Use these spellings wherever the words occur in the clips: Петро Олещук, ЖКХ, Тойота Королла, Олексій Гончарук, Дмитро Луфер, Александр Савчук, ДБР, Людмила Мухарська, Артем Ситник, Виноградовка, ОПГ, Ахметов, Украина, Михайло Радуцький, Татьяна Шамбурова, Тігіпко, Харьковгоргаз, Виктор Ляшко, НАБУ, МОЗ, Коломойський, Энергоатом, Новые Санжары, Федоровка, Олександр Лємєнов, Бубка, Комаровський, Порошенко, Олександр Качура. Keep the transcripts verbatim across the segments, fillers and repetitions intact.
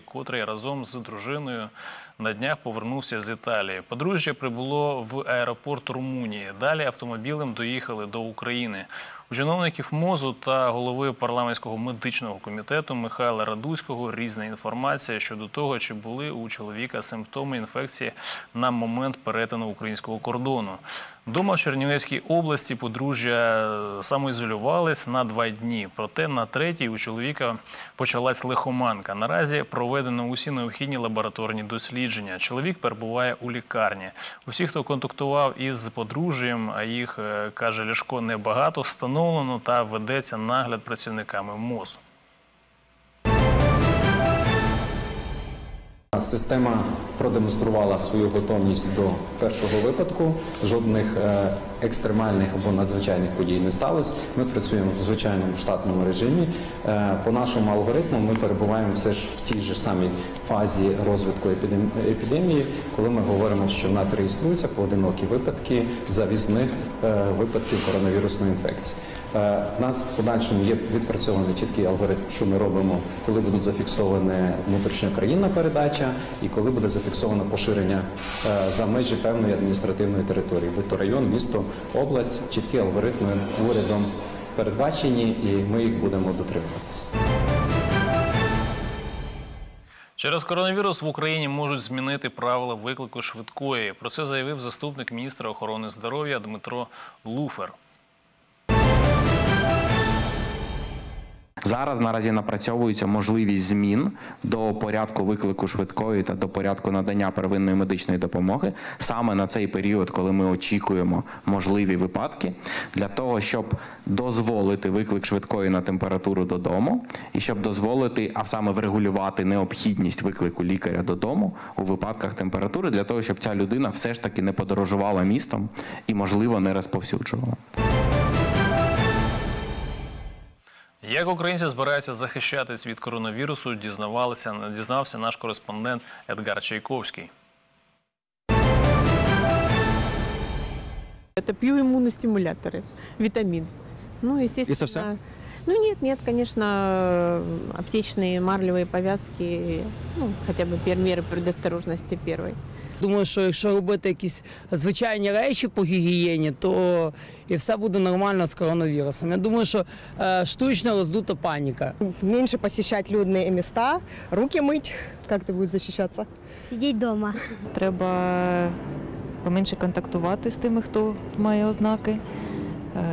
котрий разом з дружиною на днях повернувся з Італії. Подружжя прибуло в аеропорт Румунії. Далі автомобілем доїхали до України. У чиновників МОЗу та голови парламентського медичного комітету Михайла Радуцького різна інформація щодо того, чи були у чоловіка симптоми інфекції на момент перетину українського кордону. Дома в Чернівецькій області подружжя самоізолювалось на два дні, проте на третій у чоловіка почалась лихоманка. Наразі проведено усі необхідні лабораторні дослідження. Чоловік перебуває у лікарні. Усі, хто контактував із подружжям, а їх, каже Ляшко, небагато, встановлено та ведеться нагляд працівниками МОЗу. Система продемонструвала свою готовність до першого випадку, жодних екстремальних або надзвичайних подій не сталося. Ми працюємо в звичайному штатному режимі. По нашому алгоритму ми перебуваємо все ж в тій же самій фазі розвитку епідемії, коли ми говоримо, що в нас реєструються поодинокі випадки завізних випадків коронавірусної інфекції. В нас в подальшому є відпрацьований чіткий алгоритм, що ми робимо, коли буде зафіксована внутрішньокраїнна передача і коли буде зафіксовано поширення за межі певної адміністративної території, будь то район, місто, область. Чіткі алгоритми урядом передбачені, і ми їх будемо дотримуватися. Через коронавірус в Україні можуть змінити правила виклику швидкої. Про це заявив заступник міністра охорони здоров'я Дмитро Луфер. Зараз наразі напрацьовується можливість змін до порядку виклику швидкої та до порядку надання первинної медичної допомоги саме на цей період, коли ми очікуємо можливі випадки, для того, щоб дозволити виклик швидкої на температуру додому і щоб дозволити, а саме врегулювати необхідність виклику лікаря додому у випадках температури, для того, щоб ця людина все ж таки не подорожувала містом і, можливо, не розповсюджувала. Як українці збираються захищатись від коронавірусу, дізнався наш кореспондент Едгар Чайковський. Це п'ю імуностимулятори, вітамін. Ну, і це все? Ну, ні, ні, звісно, аптечні марлеві пов'язки, ну, хоча б міри предосторожності першої. Думаю, що якщо робити якісь звичайні речі по гігієні, то і все буде нормально з коронавірусом. Я думаю, що штучно роздута паніка. Менше посещати людні місця, руки мити. Як ти будеш захищатися? Сидіти вдома. Треба поменше контактувати з тими, хто має ознаки.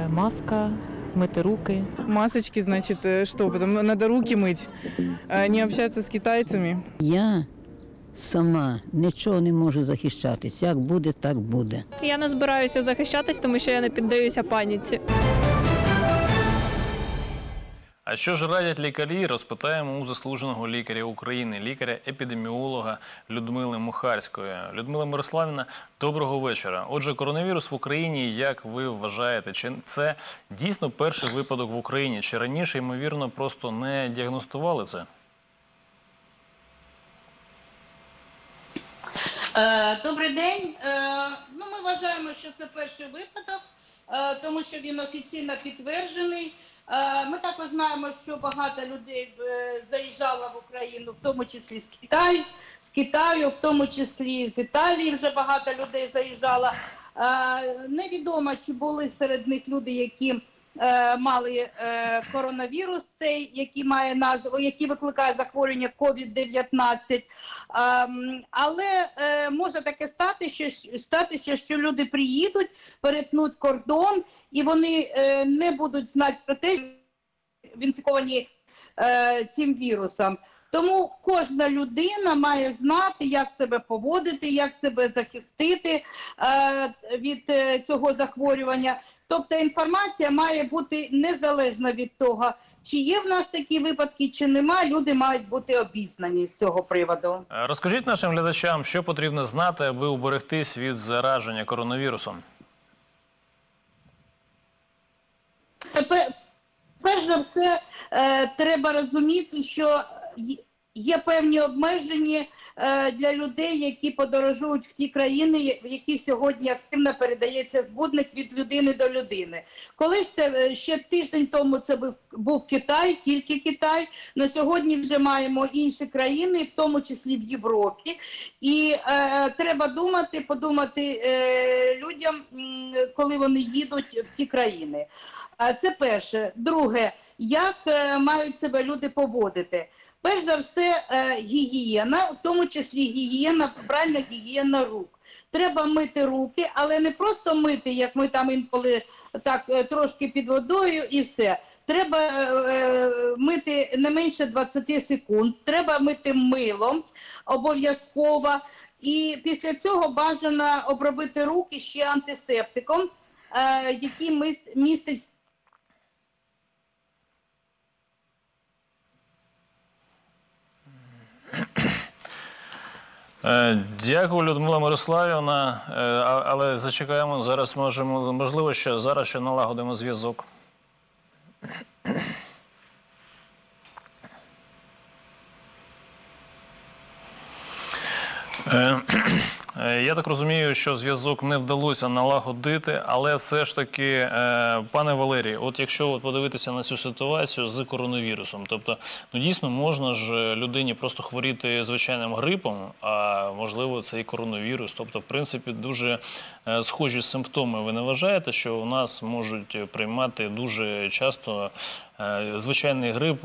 Маска, мити руки. Масочки, значить, що? Треба руки мити, не спілкуватися з китайцями. Я? Сама нічого не можу захищатись. Як буде, так буде. Я не збираюся захищатись, тому що я не піддаюся паніці. А що ж радять лікарі, розпитаємо у заслуженого лікаря України, лікаря-епідеміолога Людмили Мухарської. Людмила Мирославівна, доброго вечора. Отже, коронавірус в Україні, як ви вважаєте, чи це дійсно перший випадок в Україні? Чи раніше, ймовірно, просто не діагностували це? Добрий день. Ну, ми вважаємо, що це перший випадок, тому що він офіційно підтверджений. Ми також знаємо, що багато людей заїжджало в Україну, в тому числі з Китаю, з Китаю, в тому числі з Італії вже багато людей заїжджало. Невідомо, чи були серед них люди, які мали коронавірус, цей, який має назву, який викликає захворювання ковід дев'ятнадцять. Але може таке статися, що люди приїдуть, перетнуть кордон, і вони не будуть знати про те, що інфіковані цим вірусом. Тому кожна людина має знати, як себе поводити, як себе захистити від цього захворювання. Тобто інформація має бути незалежна від того, чи є в нас такі випадки, чи нема. Люди мають бути обізнані з цього приводу. Розкажіть нашим глядачам, що потрібно знати, аби уберегтись від зараження коронавірусом. Перш за все, треба розуміти, що є певні обмежені для людей, які подорожують в ті країни, в яких сьогодні активно передається збудник від людини до людини. Колись ще тиждень тому це був Китай, тільки Китай. На сьогодні вже маємо інші країни, в тому числі в Європі. І е, треба думати, подумати е, людям, коли вони їдуть в ці країни. Це перше. Друге, як е, мають себе люди поводити? Перш за все, е, гігієна, в тому числі гігієна, правильна гігієна рук. Треба мити руки, але не просто мити, як ми там інколи так е, трошки під водою і все. Треба е, мити не менше двадцяти секунд, треба мити милом обов'язково. І після цього бажано обробити руки ще антисептиком, е, який містить... Дякую, Людмила Мирославівна, але зачекаємо, зараз можемо, можливо, що зараз ще налагодимо зв'язок. Я так розумію, що зв'язок не вдалося налагодити, але все ж таки, пане Валерій, от якщо подивитися на цю ситуацію з коронавірусом, тобто, ну дійсно можна ж людині просто хворіти звичайним грипом, а можливо це і коронавірус, тобто в принципі дуже схожі симптоми. Ви не вважаєте, що у нас можуть приймати дуже часто звичайний грип,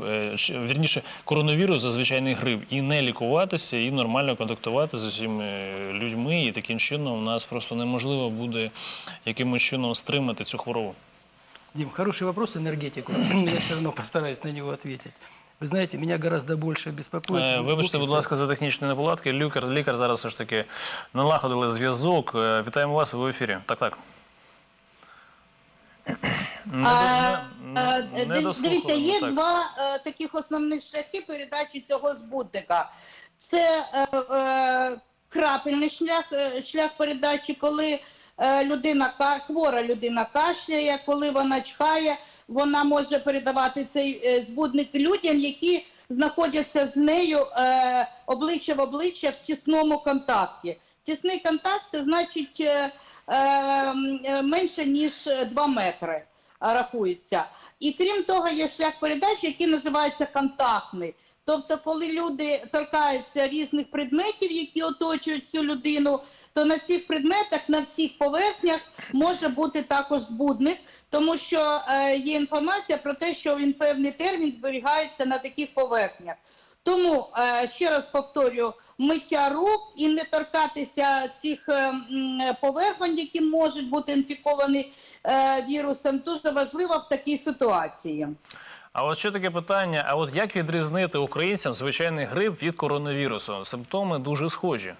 вірніше, коронавірус за звичайний грип, і не лікуватися, і нормально контактувати з усіми людьми, і таким чином у нас просто неможливо буде якимось чином стримати цю хворобу? Дим, хороший вопрос, энергетику. Я все равно постараюсь на него ответить. Вы знаете, меня гораздо больше беспокоит... Вибачте, будь ласка, за технічні неполадки. Лікар, лікар зараз все ж таки налагодили зв'язок. Вітаємо вас, ви в ефірі. Так, так. Дивіться, є два таких основних шляхи передачі цього збудника. Це крапельний шлях, шлях передачі, коли людина, хвора людина кашляє, коли вона чхає, вона може передавати цей збудник людям, які знаходяться з нею обличчя в обличчя в тісному контакті. Тісний контакт – це значить менше, ніж два метри. Рахується. І крім того, є шлях передачі, який називається контактний. Тобто, коли люди торкаються різних предметів, які оточують цю людину, то на цих предметах, на всіх поверхнях може бути також збудник, тому що е, є інформація про те, що він певний термін зберігається на таких поверхнях. Тому, е, ще раз повторюю, миття рук і не торкатися цих е, поверхонь, які можуть бути інфіковані вірусом, дуже важливо в такій ситуації. А от ще таке питання, а от як відрізнити українцям звичайний грип від коронавірусу? Симптоми дуже схожі.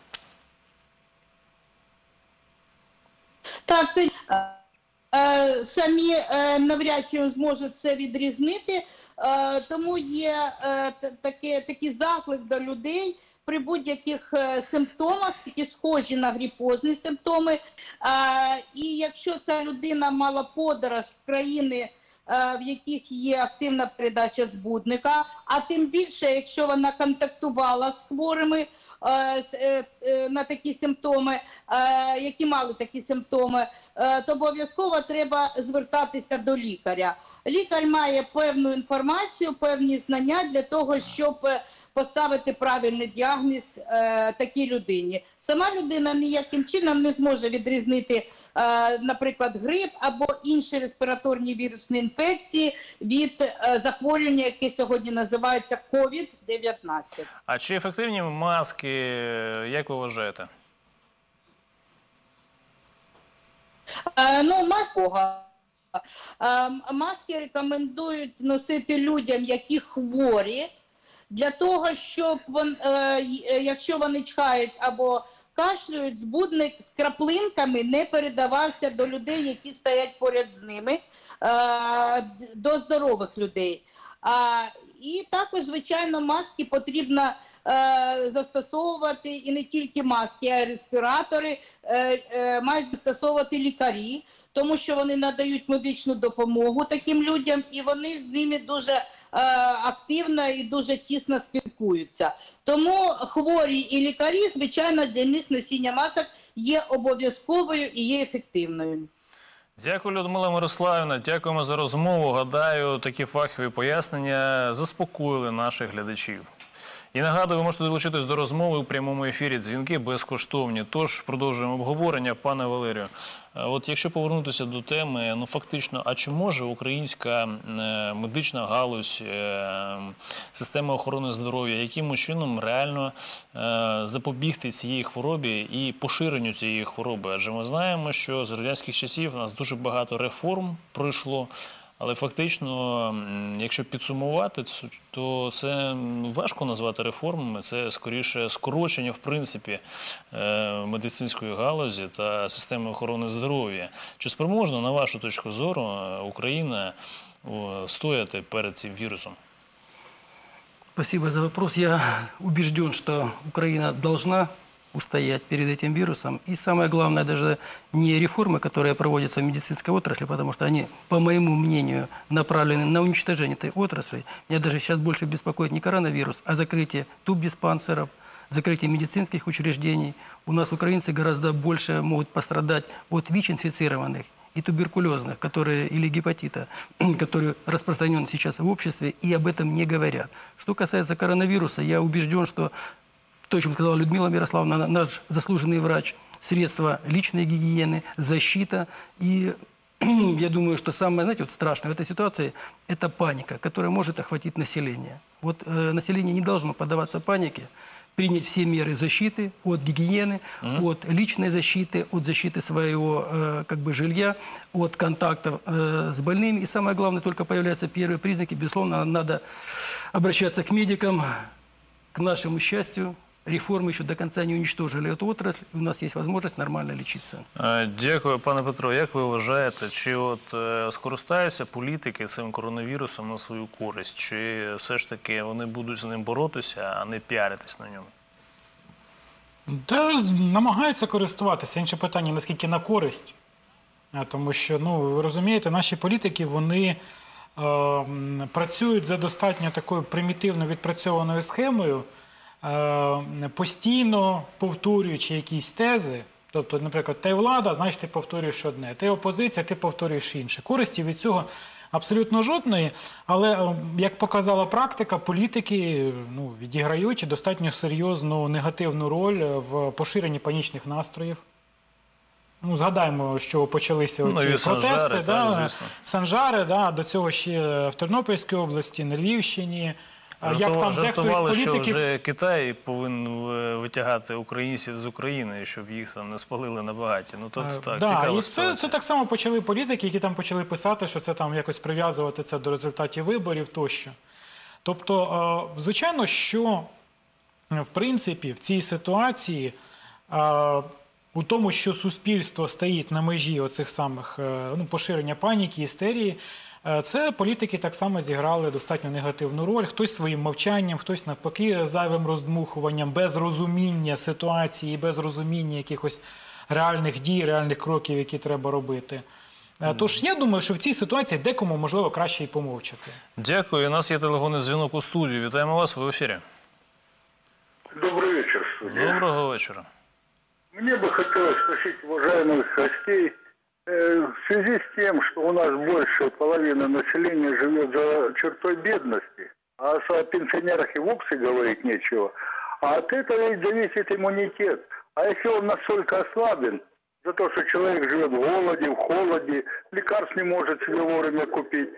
Так, це е, самі е, навряд чи зможуть це відрізнити, е, тому є е, таке, такий заклик до людей при будь-яких симптомах, які схожі на грипозні симптоми. І якщо ця людина мала подорож в країни, в яких є активна передача збудника, а тим більше, якщо вона контактувала з хворими на такі симптоми, які мали такі симптоми, то обов'язково треба звертатися до лікаря. Лікар має певну інформацію, певні знання для того, щоб поставити правильний діагноз е, такій людині. Сама людина ніяким чином не зможе відрізнити, е, наприклад, грип або інші респіраторні вірусні інфекції від е, захворювання, яке сьогодні називається ковід дев'ятнадцять. А чи ефективні маски, як ви вважаєте? Е, ну, маска. Е, маски рекомендують носити людям, які хворі, для того, щоб, е, якщо вони чхають або кашлюють, збудник з краплинками не передавався до людей, які стоять поряд з ними, е, до здорових людей. А, і також, звичайно, маски потрібно е, застосовувати, і не тільки маски, а й респіратори е, е, мають застосовувати лікарі, тому що вони надають медичну допомогу таким людям, і вони з ними дуже активно і дуже тісно спілкуються. Тому хворі і лікарі, звичайно, для них носіння масок є обов'язковою і є ефективною. Дякую, Людмила Мирославівна, дякуємо за розмову. Гадаю, такі фахові пояснення заспокоїли наших глядачів. І нагадую, ви можете долучитись до розмови у прямому ефірі. Дзвінки безкоштовні. Тож, продовжуємо обговорення. Пане Валерію, от якщо повернутися до теми, ну фактично, а чи може українська медична галузь, система охорони здоров'я, яким чином реально запобігти цій хворобі і поширенню цієї хвороби? Адже ми знаємо, що з радянських часів у нас дуже багато реформ пройшло, але фактично, якщо підсумувати, то це важко назвати реформами, це скоріше скорочення, в принципі, медицинської галузі та системи охорони здоров'я. Чи спроможна, на вашу точку зору, Україна стояти перед цим вірусом? Спасибо за вопрос. Я убежден, что Украина должна устоять перед этим вирусом. И самое главное, даже не реформы, которые проводятся в медицинской отрасли, потому что они, по моему мнению, направлены на уничтожение этой отрасли. Меня даже сейчас больше беспокоит не коронавирус, а закрытие тубдиспансеров, закрытие медицинских учреждений. У нас украинцы гораздо больше могут пострадать от ВИЧ-инфицированных и туберкулезных, которые, или гепатита, который распространен сейчас в обществе, и об этом не говорят. Что касается коронавируса, я убежден, что то, о чем сказала Людмила Мирославовна, наш заслуженный врач, средства личной гигиены, защита. И я думаю, что самое, знаете, вот страшное в этой ситуации – это паника, которая может охватить население. Вот э, население не должно поддаваться панике, принять все меры защиты от гигиены, mm-hmm. от личной защиты, от защиты своего э, как бы жилья, от контактов э, с больными. И самое главное, только появляются первые признаки, безусловно, надо обращаться к медикам, к нашему счастью. Реформи ще до кінця не знищили цю отрасль, і у нас є можливість нормально лікуватися. Дякую, пане Петро. Як ви вважаєте, чи скористаються політики цим коронавірусом на свою користь? Чи все ж таки вони будуть з ним боротися, а не піаритись на ньому? Та намагаються користуватися. Інше питання, наскільки на користь. Тому що, ну, ви розумієте, наші політики, вони працюють за достатньо такою примітивно відпрацьованою схемою, постійно повторюючи якісь тези. Тобто, наприклад, ти влада, значить ти повторюєш одне, ти опозиція, ти повторюєш інше. Користі від цього абсолютно жодної, але, як показала практика, політики ну, відіграють достатньо серйозну негативну роль в поширенні панічних настроїв. Ну, згадаємо, що почалися ну, ці протести, да, Санжари, да, до цього ще в Тернопільській області, на Львівщині. Жартували, що вже Китай повинен витягати українців з України, щоб їх там не спалили на багаті. Ну, тобто, так, цікаво ситуація. Це так само почали політики, які там почали писати, що це там якось прив'язувати це до результатів виборів тощо. Тобто, звичайно, що, в принципі, в цій ситуації, у тому, що суспільство стоїть на межі оцих самих, ну, поширення паніки, істерії, це політики так само зіграли достатньо негативну роль. Хтось своїм мовчанням, хтось навпаки зайвим роздмухуванням, без розуміння ситуації, без розуміння якихось реальних дій, реальних кроків, які треба робити. Тож я думаю, що в цій ситуації декому, можливо, краще і помовчати. Дякую. У нас є телефонний дзвінок у студію. Вітаємо вас, ви в ефірі. Добрий вечір, студія. Доброго вечора. Мені би хотілося спросити уважаємих гостей, в связи с тем, что у нас больше половины населения живет за чертой бедности, а о пенсионерах и вовсе говорить нечего, а от этого ведь зависит иммунитет. А если он настолько ослаблен, за то, что человек живет в голоде, в холоде, лекарств не может себе вовремя купить,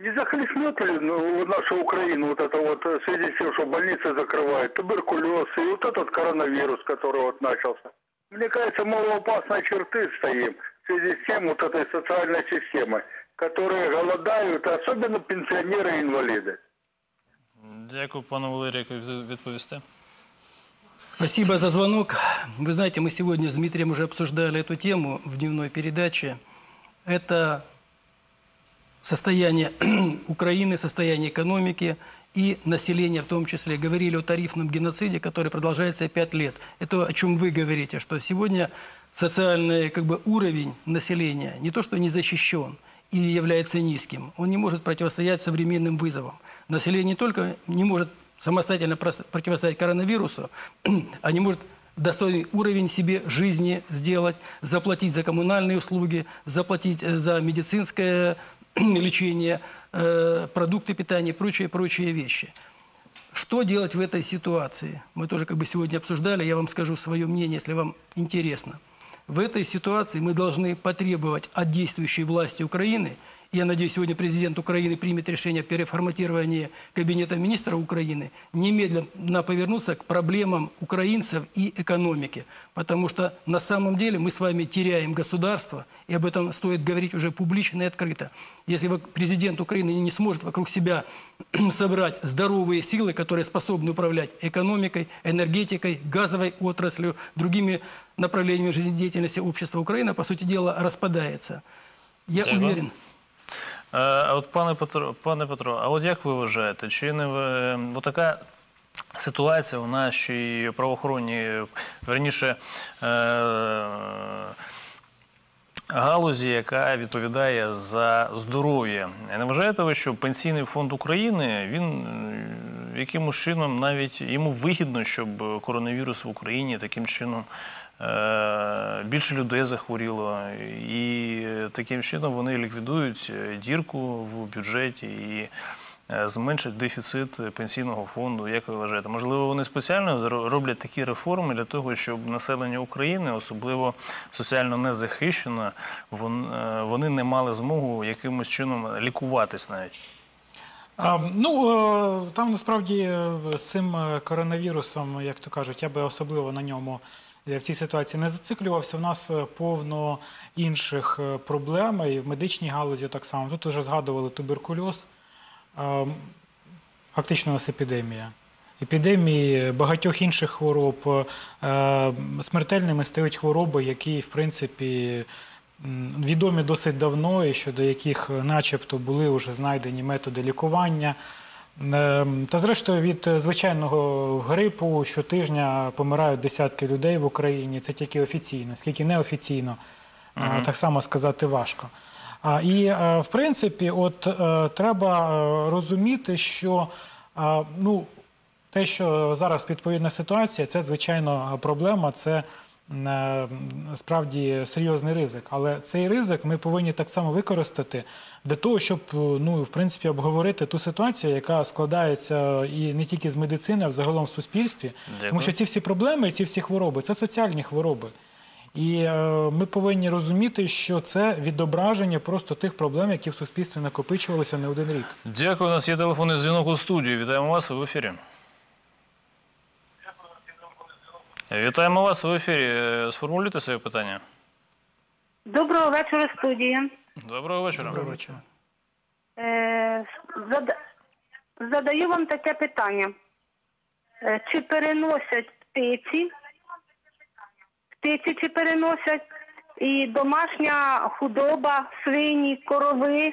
не захлестнет ли нашу Украину вот это вот, в связи с тем, что больницы закрывают, туберкулез и вот этот коронавирус, который вот начался? Мне кажется, мы в опасной черте стоим. В связи с тем, вот этой социальной системой, которые голодают, особенно пенсионеры и инвалиды. Дякую, пану Валерію, відповісти. Спасибо за звонок. Вы знаете, мы сегодня с Дмитрием уже обсуждали эту тему в дневной передаче. Это состояние Украины, состояние экономики и населения в том числе. Говорили о тарифном геноциде, который продолжается пять лет. Это о чем вы говорите, что сегодня социальный как бы, уровень населения не то, что не защищен. и не является низким. Он не может противостоять современным вызовам. Население не только не может самостоятельно противостоять коронавирусу, а не может достойный уровень себе жизни сделать, заплатить за коммунальные услуги, заплатить за медицинское лечение, продукты питания и прочие, прочие вещи. Что делать в этой ситуации? Мы тоже как бы сегодня обсуждали, я вам скажу свое мнение, если вам интересно. В этой ситуации мы должны потребовать от действующей власти Украины, я надеюсь, сегодня президент Украины примет решение о переформатировании Кабинета министров Украины, немедленно повернуться к проблемам украинцев и экономики. Потому что на самом деле мы с вами теряем государство, и об этом стоит говорить уже публично и открыто. Если президент Украины не сможет вокруг себя собрать здоровые силы, которые способны управлять экономикой, энергетикой, газовой отраслью, другими направлениями жизнедеятельности общества, Украина, по сути дела, распадается. Я Спасибо. уверен... А от, пане Петро, пане Петро, а от як ви вважаєте, чи не бо така ситуація у нашій правоохоронній, верніше, галузі, яка відповідає за здоров'я? Не вважаєте ви, що Пенсійний фонд України, він якимось чином навіть йому вигідно, щоб коронавірус в Україні таким чином більше людей захворіло, і таким чином вони ліквідують дірку в бюджеті і зменшать дефіцит пенсійного фонду, як ви вважаєте? Можливо, вони спеціально роблять такі реформи для того, щоб населення України, особливо соціально незахищене, вони не мали змогу якимось чином лікуватись навіть? Ну, там насправді з цим коронавірусом, як то кажуть, я би особливо на ньому... Я в цій ситуації не зациклювався, у нас повно інших проблем, і в медичній галузі так само. Тут вже згадували туберкульоз, фактично у нас епідемія. Епідемії багатьох інших хвороб, смертельними стають хвороби, які, в принципі, відомі досить давно, і щодо яких начебто були вже знайдені методи лікування. Та зрештою від звичайного грипу щотижня помирають десятки людей в Україні, це тільки офіційно, скільки неофіційно, mm-hmm. так само сказати важко. І в принципі от, треба розуміти, що ну, те, що зараз відповідна ситуація, це звичайно проблема, це справді серйозний ризик. Але цей ризик ми повинні так само використати для того, щоб, ну, в принципі, обговорити ту ситуацію, яка складається і не тільки з медицини, а взагалом в суспільстві. Дякую. Тому що ці всі проблеми, ці всі хвороби – це соціальні хвороби. І е, ми повинні розуміти, що це відображення просто тих проблем, які в суспільстві накопичувалися не один рік. Дякую. У нас є телефонний дзвінок у студії. Вітаємо вас, ви в ефірі. Вітаємо вас, в ефірі. Сформулюйте своє питання. Доброго вечора, студія. Доброго вечора. Доброго вечора. Е, зада... Задаю вам таке питання. Е, чи переносять птиці? Птиці чи переносять і домашня худоба, свині, корови?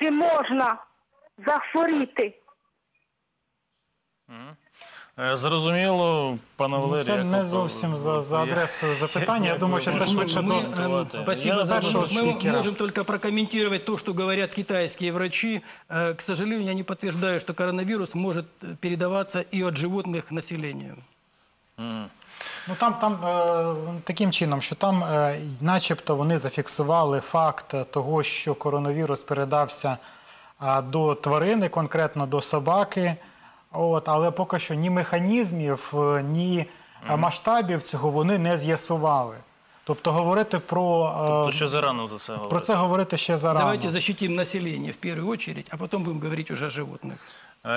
Чи можна захворіти? Угу. Зрозуміло, пане Валерію. Це не зовсім за адресою запитання. Я думаю, що це швидше до першого спікера. Ми можемо тільки прокоментувати те, що говорять китайські лікарі. К сожалению, вони підтверджують, що коронавірус може передаватися і від животних населенню. Таким чином, що там начебто вони зафіксували факт того, що коронавірус передався до тварини, конкретно до собаки. Але поки що ні механізмів, ні масштабів цього вони не з'ясували. Тобто говорити про... Тобто ще зарано за це говорити. Про це говорити ще зарано. Давайте захистимо населення в першу чергу, а потім будемо говорити вже про животних.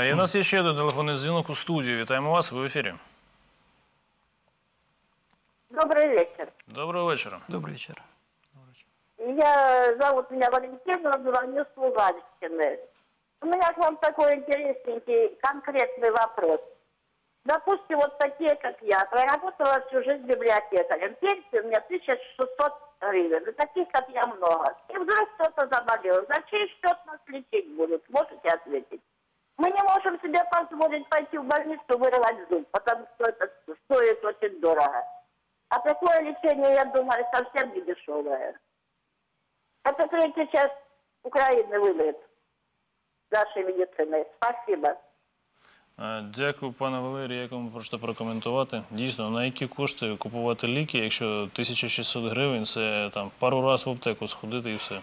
І у нас є ще один телефонний дзвінок у студії. Вітаємо вас, ви в ефірі. Добрий вечір. Доброго вечора. Добрий вечір. Я зовут мене Валентина, звоню з Луганщини. У меня к вам такой интересненький, конкретный вопрос. Допустим, вот такие, как я, проработала всю жизнь библиотекарем. Пенсия у меня тысяча шестьсот гривен. И таких, как я, много. И вдруг кто-то заболел. За чей счет нас лечить будут? Можете ответить? Мы не можем себе позволить пойти в больницу вырвать зуб, потому что это стоит очень дорого. А такое лечение, я думаю, совсем не дешевое. Это третья часть Украины вылет нашей медицины. Спасибо. Дякую, пане Валерію, як вам просто прокоментувати. Дійсно, на які кошти купувати ліки, якщо тисяча шістсот гривень, це там пару раз в аптеку сходити і все.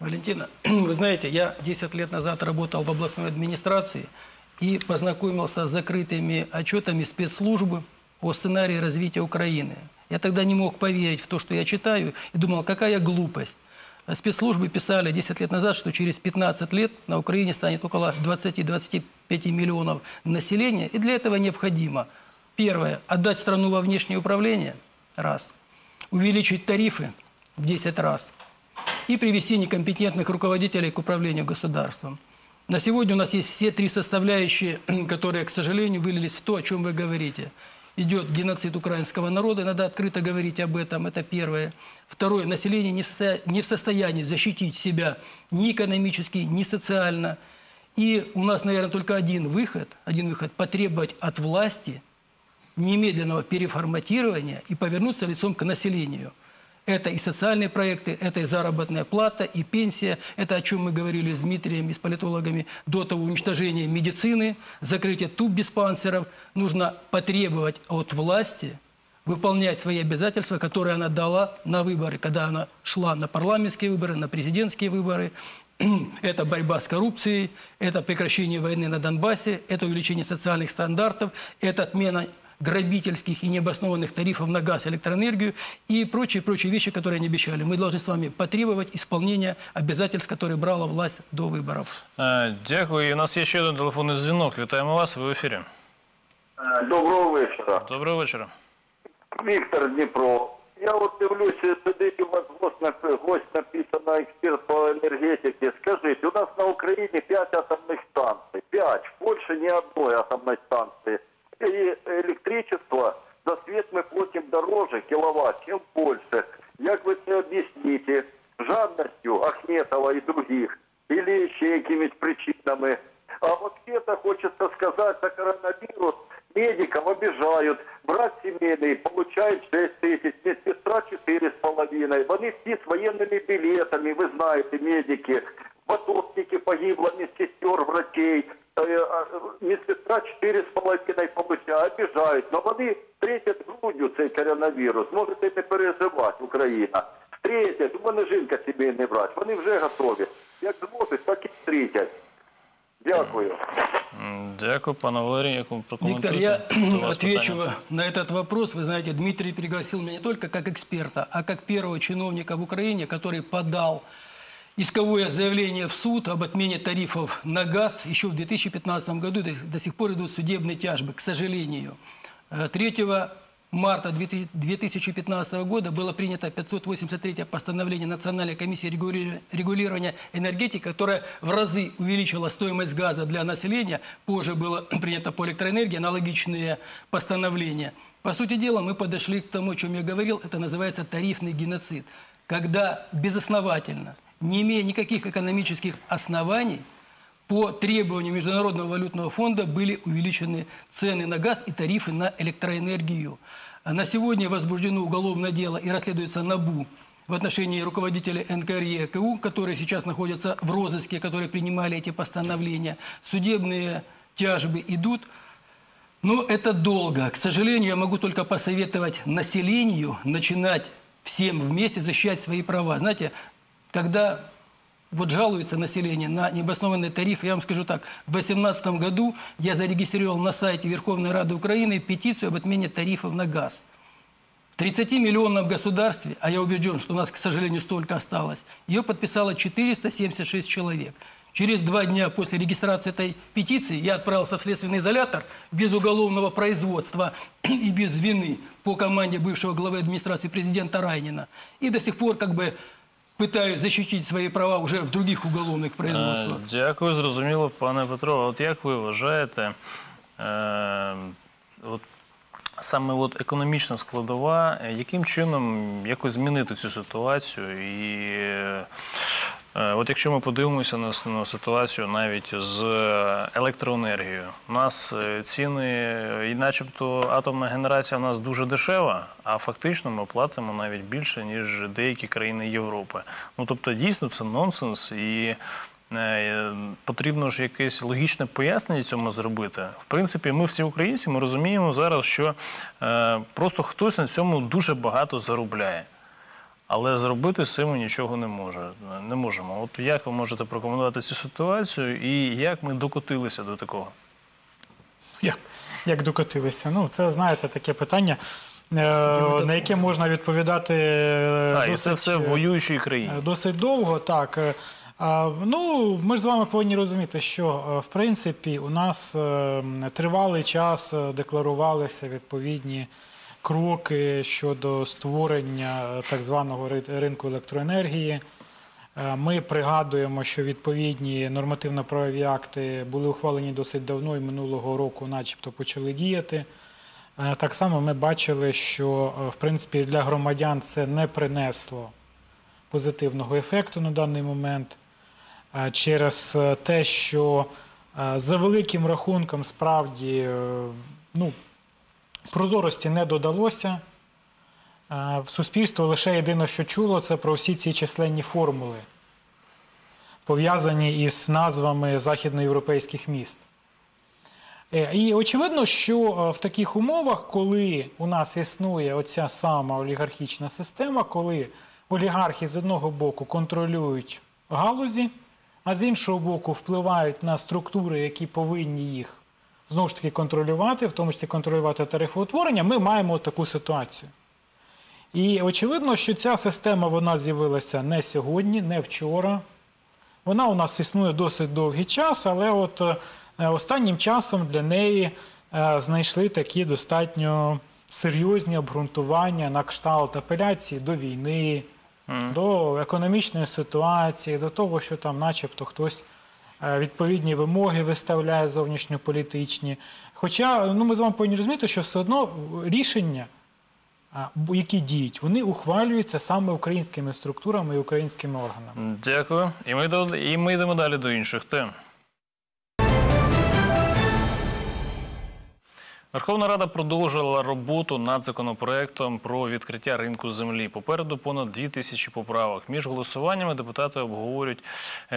Валентина, вы знаете, я десять лет назад работал в областной администрации и познакомился с закрытыми отчетами спецслужбы о сценарии развития Украины. Я тогда не мог поверить в то, что я читаю, и думал, какая глупость. Спецслужбы писали десять лет назад, что через пятнадцать лет на Украине станет около двадцати-двадцати пяти миллионов населения. И для этого необходимо, первое, отдать страну во внешнее управление, раз, увеличить тарифы в десять раз и привести некомпетентных руководителей к управлению государством. На сегодня у нас есть все три составляющие, которые, к сожалению, вылились в то, о чем вы говорите. Идет геноцид украинского народа, надо открыто говорить об этом, это первое. Второе, население не в, состоя... не в состоянии защитить себя ни экономически, ни социально. И у нас, наверное, только один выход, один выход – потребовать от власти немедленного переформатирования и повернуться лицом к населению. Это и социальные проекты, это и заработная плата, и пенсия. Это о чем мы говорили с Дмитрием и с политологами до того, уничтожения медицины, закрытие тубдиспансеров. Нужно потребовать от власти выполнять свои обязательства, которые она дала на выборы, когда она шла на парламентские выборы, на президентские выборы. Это борьба с коррупцией, это прекращение войны на Донбассе, это увеличение социальных стандартов, это отмена грабительских и необоснованных тарифов на газ, электроэнергию и прочие-прочие вещи, которые они обещали. Мы должны с вами потребовать исполнения обязательств, которые брала власть до выборов. Дякую. У нас есть еще один телефонный звонок. Вітаємо вас, вы в эфире. Доброго вечора. Доброго вечора. Виктор, Днепро. Я вот дивлюсь, сидит у вас гость, написано «Эксперт по энергетике». Скажите, у нас на Украине пять атомных станций. Пять. В Польше ни одной атомной станции. И электричество, за свет мы платим дороже киловатт, чем в Польше. Как вы это объясните? Жадностью Ахметова и других? Или еще какими-то причинами? А вот это хочется сказать, за коронавирус медиков обижают. Брат семейный получает шесть тысяч, медсестра четыре с половиной. Они все с военными билетами, вы знаете, медики. В Атовнике погибло медсестер, врачей. Медсестра четыре с половиной получає, обіжають, але вони втретять грудню цей коронавірус, можете не переживати, Україна. Втретять, у мене жінка сімейний врач, вони вже готові. Як зможуть, так і втретять. Дякую. Дякую, пане Валерій, як ви прокоментуєте? Віктор, я отвечу на этот вопрос. Вы знаете, Дмитрий пригласил меня не только как эксперта, а как первого чиновника в Украине, который подал исковое заявление в суд об отмене тарифов на газ еще в две тысячи пятнадцатом году. До сих пор идут судебные тяжбы, к сожалению. третьего марта две тысячи пятнадцатого года было принято пятьсот восемьдесят третье постановление Национальной комиссии регулирования энергетики, которое в разы увеличило стоимость газа для населения. Позже было принято по электроэнергии аналогичные постановления. По сути дела, мы подошли к тому, о чем я говорил. Это называется тарифный геноцид. Когда безосновательно, не имея никаких экономических оснований, по требованию Международного валютного фонда были увеличены цены на газ и тарифы на электроэнергию. На сегодня возбуждено уголовное дело и расследуется НАБУ в отношении руководителей эн ка эр е ка у, которые сейчас находятся в розыске, которые принимали эти постановления. Судебные тяжбы идут. Но это долго. К сожалению, я могу только посоветовать населению начинать всем вместе защищать свои права. Знаете, когда вот жалуется население на необоснованный тариф, я вам скажу так, в две тысячи восемнадцатом году я зарегистрировал на сайте Верховной Рады Украины петицию об отмене тарифов на газ. В тридцатимиллионном государстве, а я убежден, что у нас, к сожалению, столько осталось, ее подписало четыреста семьдесят шесть человек. Через два дня после регистрации этой петиции я отправился в следственный изолятор без уголовного производства и без вины по команде бывшего главы администрации президента Райнина. И до сих пор как бы пытаюсь защитить свої права вже в других уголовних производствах. Дякую, зрозуміло, пане Петро. От як ви вважаєте, е, от, саме от економічна складова, яким чином якось змінити цю ситуацію і От якщо ми подивимося на ситуацію навіть з електроенергією, у нас ціни, і начебто атомна генерація у нас дуже дешева, а фактично ми платимо навіть більше, ніж деякі країни Європи. Ну, тобто дійсно це нонсенс, і потрібно ж якесь логічне пояснення цьому зробити. В принципі, ми всі українці, ми розуміємо зараз, що просто хтось на цьому дуже багато заробляє. Але зробити з цим нічого не можемо. От як ви можете прокоментувати цю ситуацію і як ми докотилися до такого? Як? Як докотилися? Ну, це, знаєте, таке питання, на яке можна відповідати досить довго. Так. Ну, ми ж з вами повинні розуміти, що, в принципі, у нас тривалий час декларувалися відповідні кроки щодо створення так званого ринку електроенергії. Ми пригадуємо, що відповідні нормативно-правові акти були ухвалені досить давно і минулого року начебто почали діяти. Так само ми бачили, що, в принципі, для громадян це не принесло позитивного ефекту на даний момент через те, що за великим рахунком справді, ну, прозорості не додалося. Суспільство лише єдине, що чуло, це про всі ці численні формули, пов'язані із назвами західноєвропейських міст. І очевидно, що в таких умовах, коли у нас існує оця сама олігархічна система, коли олігархи з одного боку контролюють галузі, а з іншого боку впливають на структури, які повинні їх знову ж таки контролювати, в тому числі контролювати тарифоутворення, ми маємо таку ситуацію. І очевидно, що ця система, вона з'явилася не сьогодні, не вчора. Вона у нас існує досить довгий час, але от останнім часом для неї знайшли такі достатньо серйозні обґрунтування на кшталт апеляції до війни, до економічної ситуації, до того, що там начебто хтось відповідні вимоги виставляє зовнішньополітичні. Хоча, ну, ми з вами повинні розуміти, що все одно рішення, які діють, вони ухвалюються саме українськими структурами і українськими органами. Дякую. І ми йдемо далі до інших тем. Верховна Рада продовжила роботу над законопроектом про відкриття ринку землі. Попереду понад дві тисячі поправок. Між голосуваннями депутати обговорюють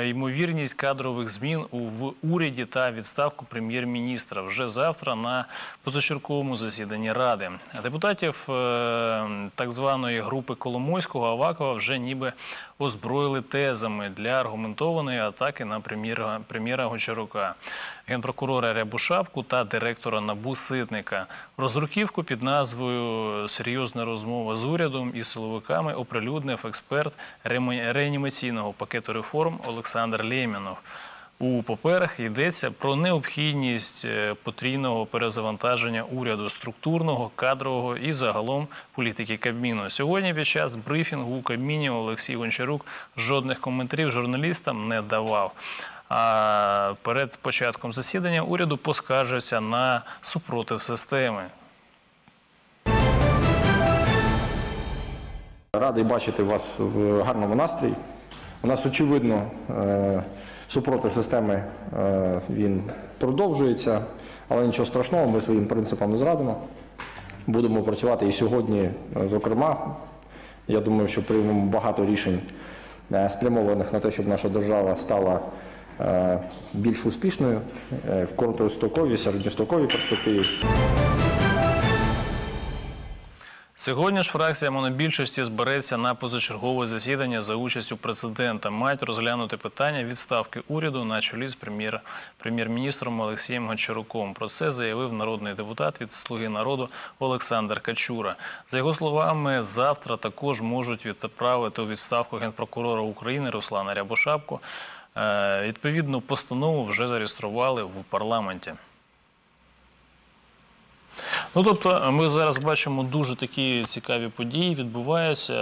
ймовірність кадрових змін в уряді та відставку прем'єр-міністра вже завтра на позачерговому засіданні Ради. Депутатів так званої групи Коломойського-Авакова вже ніби озброїли тезами для аргументованої атаки на прем'єра Гончарука, генпрокурора Рябошапку та директора НАБУ Ситника. Роздруківку під назвою «Серйозна розмова з урядом і силовиками» оприлюднив експерт реанімаційного пакету реформ Олександр Лємєнов. У паперах йдеться про необхідність потрійного перезавантаження уряду, структурного, кадрового і загалом політики Кабміну. Сьогодні під час брифінгу у Кабміні Олексій Гончарук жодних коментарів журналістам не давав. А перед початком засідання уряду поскаржився на супротив системи. Радий бачити вас в гарному настрої. У нас, очевидно, супротив системи він продовжується, але нічого страшного, ми своїм принципам не зрадимо. Будемо працювати і сьогодні, зокрема. Я думаю, що приймемо багато рішень, спрямованих на те, щоб наша держава стала більш успішною в короткостроковій, середньостроковій перспективі. Сьогодні ж фракція монобільшості збереться на позачергове засідання за участю президента. Мають розглянути питання відставки уряду на чолі з прем'єр-міністром Олексієм Гончаруком. Про це заявив народний депутат від «Слуги народу» Олександр Качура. За його словами, завтра також можуть відправити у відставку генпрокурора України Руслана Рябошапку. Відповідну постанову вже зареєстрували в парламенті. Ну, тобто, ми зараз бачимо дуже такі цікаві події, відбуваються.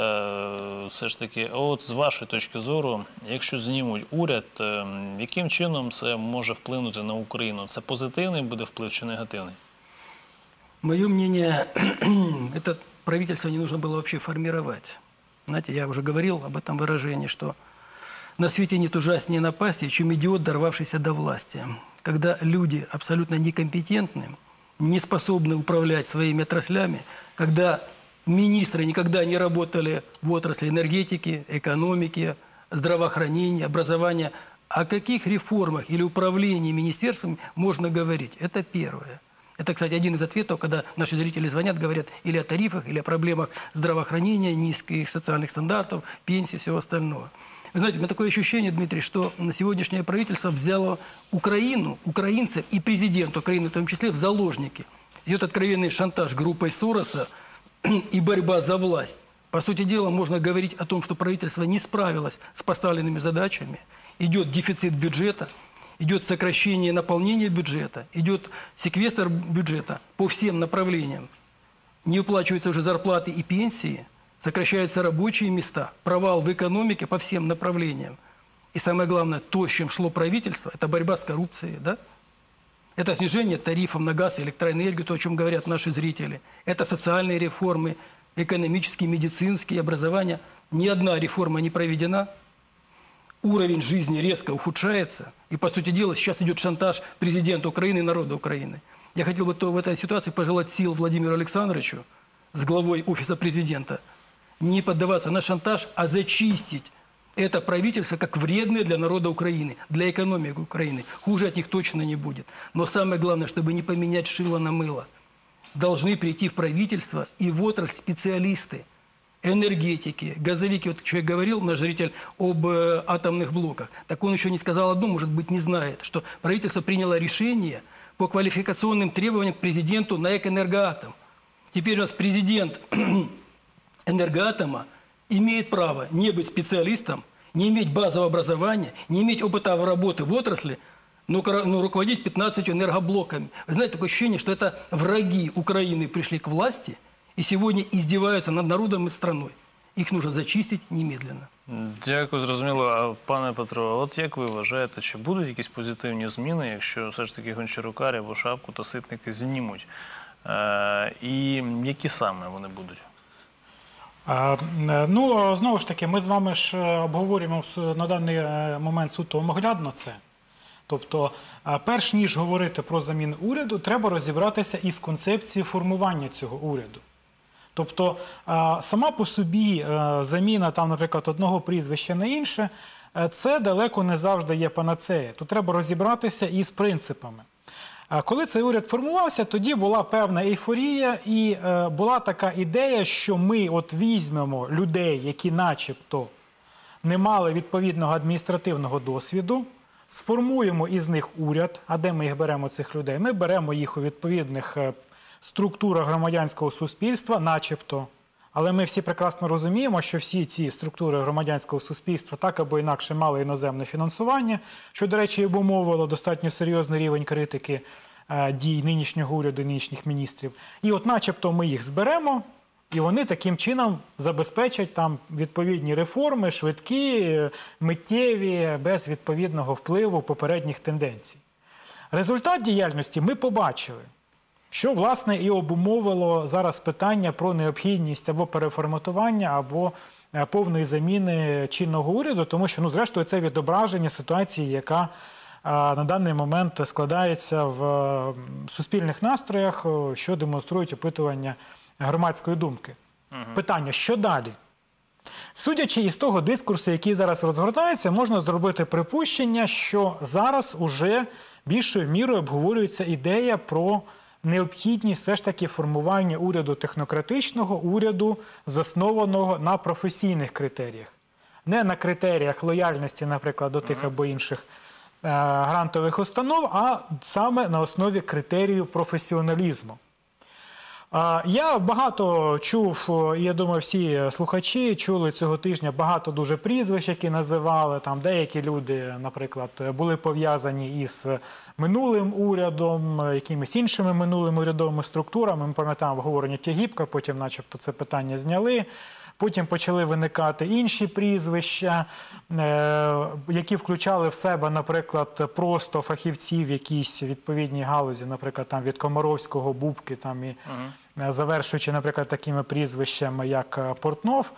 Все ж таки, от з вашої точки зору, якщо знімуть уряд, яким чином це може вплинути на Україну? Це позитивний буде вплив чи негативний? Моє мнение, це правительство не потрібно було взагалі формувати. Знаєте, я вже говорив об цьому вираженні, що На свете нет ужаснее напасти, чем идиот, дорвавшийся до власти. Когда люди абсолютно некомпетентны, не способны управлять своими отраслями, когда министры никогда не работали в отрасли энергетики, экономики, здравоохранения, образования. О каких реформах или управлении министерствами можно говорить? Это первое. Это, кстати, один из ответов, когда наши зрители звонят, говорят или о тарифах, или о проблемах здравоохранения, низких социальных стандартов, пенсий, всего остального. Вы знаете, у меня такое ощущение, Дмитрий, что сегодняшнее правительство взяло Украину, украинцев и президента Украины в том числе в заложники. Идет откровенный шантаж группой Сороса и борьба за власть. По сути дела, можно говорить о том, что правительство не справилось с поставленными задачами. Идет дефицит бюджета. Идет сокращение наполнения бюджета, идет секвестр бюджета по всем направлениям. Не выплачиваются уже зарплаты и пенсии, сокращаются рабочие места, провал в экономике по всем направлениям. И самое главное, то, с чем шло правительство, это борьба с коррупцией, да? Это снижение тарифов на газ и электроэнергию, то, о чем говорят наши зрители. Это социальные реформы, экономические, медицинские, образование. Ни одна реформа не проведена. Уровень жизни резко ухудшается, и, по сути дела, сейчас идет шантаж президента Украины и народа Украины. Я хотел бы в этой ситуации пожелать сил Владимиру Александровичу с главой Офиса президента не поддаваться на шантаж, а зачистить это правительство как вредное для народа Украины, для экономики Украины. Хуже от них точно не будет. Но самое главное, чтобы не поменять шило на мыло, должны прийти в правительство и в отрасль специалисты. Энергетики, газовики. Вот человек говорил, наш зритель, об э, атомных блоках. Так он еще не сказал одно, может быть, не знает, что правительство приняло решение по квалификационным требованиям к президенту на Экэнергоатом. Теперь у нас президент Энергоатома имеет право не быть специалистом, не иметь базового образования, не иметь опыта работы в отрасли, но, но руководить пятнадцатью энергоблоками. Вы знаете, такое ощущение, что это враги Украины пришли к власти и сегодня издеваються над народом и страной. Їх нужно зачистити немедленно. Дякую, зрозуміло. Пане Петро, от як ви вважаєте, чи будуть якісь позитивні зміни, якщо все ж таки Гончарука, Рябошапку та Ситники знімуть? І які саме вони будуть? Ну, знову ж таки, ми з вами ж обговорюємо на даний момент суто оглядно це. Тобто, перш ніж говорити про заміну уряду, треба розібратися із концепцією формування цього уряду. Тобто, сама по собі заміна, там, наприклад, одного прізвища на інше, це далеко не завжди є панацея. Тут треба розібратися із принципами. Коли цей уряд формувався, тоді була певна ейфорія і була така ідея, що ми от візьмемо людей, які начебто не мали відповідного адміністративного досвіду, сформуємо із них уряд. А де ми їх беремо, цих людей? Ми беремо їх у відповідних структурах громадянського суспільства, начебто. Але ми всі прекрасно розуміємо, що всі ці структури громадянського суспільства так або інакше мали іноземне фінансування, що, до речі, обумовило достатньо серйозний рівень критики дій нинішнього уряду, нинішніх міністрів. І от начебто ми їх зберемо, і вони таким чином забезпечать там відповідні реформи, швидкі, миттєві, без відповідного впливу попередніх тенденцій. Результат діяльності ми побачили, що, власне, і обумовило зараз питання про необхідність або переформатування, або повної заміни чинного уряду, тому що, ну, зрештою, це відображення ситуації, яка на даний момент складається в суспільних настроях, що демонструють опитування громадської думки. Питання, що далі? Судячи із того дискурсу, який зараз розгортається, можна зробити припущення, що зараз уже більшою мірою обговорюється ідея про необхідність все ж таки формування уряду технократичного, уряду, заснованого на професійних критеріях. Не на критеріях лояльності, наприклад, до тих або інших грантових установ, а саме на основі критерію професіоналізму. Я багато чув, і я думаю, всі слухачі чули цього тижня багато дуже прізвищ, які називали. Там деякі люди, наприклад, були пов'язані із минулим урядом, якимись іншими минулими урядовими структурами. Ми пам'ятаємо обговорення Тягіпка, потім начебто це питання зняли. Потім почали виникати інші прізвища, які включали в себе, наприклад, просто фахівців в якійсь відповідній галузі, наприклад, там від Комаровського, Бубки, там і завершуючи, наприклад, такими прізвищами, як Портнов.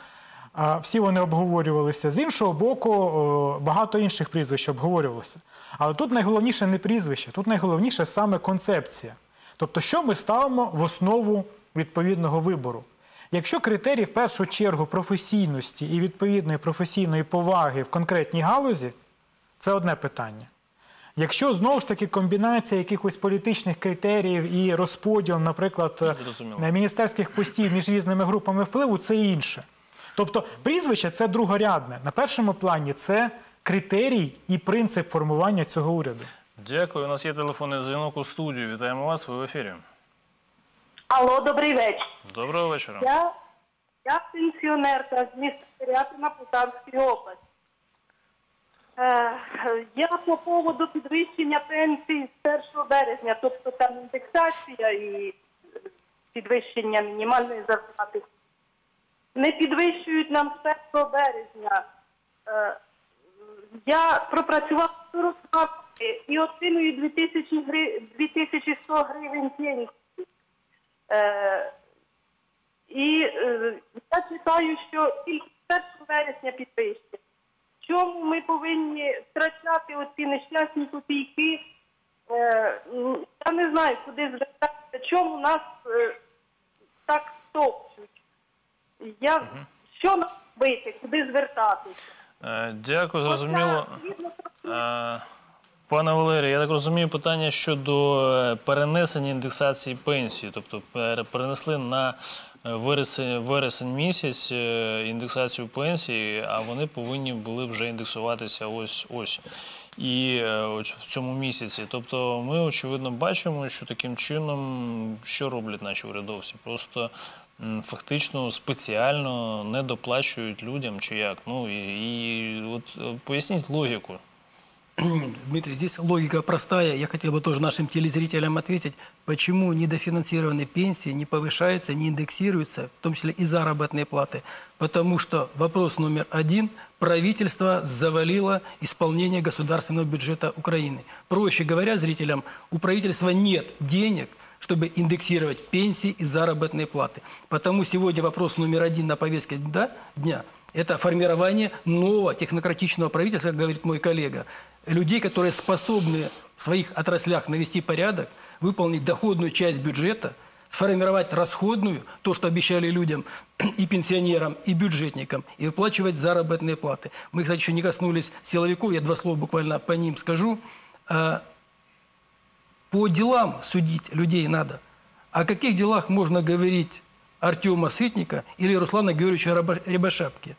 всі вони обговорювалися. З іншого боку, багато інших прізвищ обговорювалося. Але тут найголовніше не прізвище, тут найголовніше саме концепція. Тобто, що ми ставимо в основу відповідного вибору? Якщо критерій, в першу чергу, професійності і відповідної професійної поваги в конкретній галузі, це одне питання. Якщо, знову ж таки, комбінація якихось політичних критеріїв і розподіл, наприклад, міністерських постів між різними групами впливу, це інше. Тобто, прізвище – це другорядне. На першому плані – це критерій і принцип формування цього уряду. Дякую. У нас є телефонний дзвінок у студію. Вітаємо вас, ви в ефірі. Алло, добрий вечір. Доброго вечора. Я, я пенсіонерка з міста Пирятина Полтавської області. Е, я по поводу підвищення пенсій з першого березня, тобто там індексація і підвищення мінімальної зарплати. Не підвищують нам з першого березня. Е, я пропрацювала сорок років і отримую дві тисячі сто гривень пенсії. І я читаю, що тільки першого вересня підвищення. Чому ми повинні втрачати ці нещасні копійки? Я не знаю, куди звертатися. Чому нас так стопчуть? Що нам робити? Куди звертатися? Дякую, зрозуміло. Пане Валерію, я так розумію, питання щодо перенесення індексації пенсії. Тобто перенесли на вересень місяць індексацію пенсії, а вони повинні були вже індексуватися ось-ось. І в цьому місяці. Тобто ми, очевидно, бачимо, що таким чином, що роблять наші урядовці? Просто фактично спеціально не доплачують людям чи як. Ну і от поясніть логіку. Дмитрий, здесь логика простая. Я хотел бы тоже нашим телезрителям ответить, почему недофинансированные пенсии не повышаются, не индексируются, в том числе и заработные платы. Потому что вопрос номер один – правительство завалило исполнение государственного бюджета Украины. Проще говоря, зрителям, у правительства нет денег, чтобы индексировать пенсии и заработные платы. Потому сегодня вопрос номер один на повестке дня – это формирование нового технократичного правительства, как говорит мой коллега. Людей, которые способны в своих отраслях навести порядок, выполнить доходную часть бюджета, сформировать расходную, то, что обещали людям и пенсионерам, и бюджетникам, и выплачивать заработные платы. Мы, кстати, еще не коснулись силовиков, я два слова буквально по ним скажу. По делам судить людей надо. О каких делах можно говорить Артема Ситника или Руслана Георгиевича Рябошапки?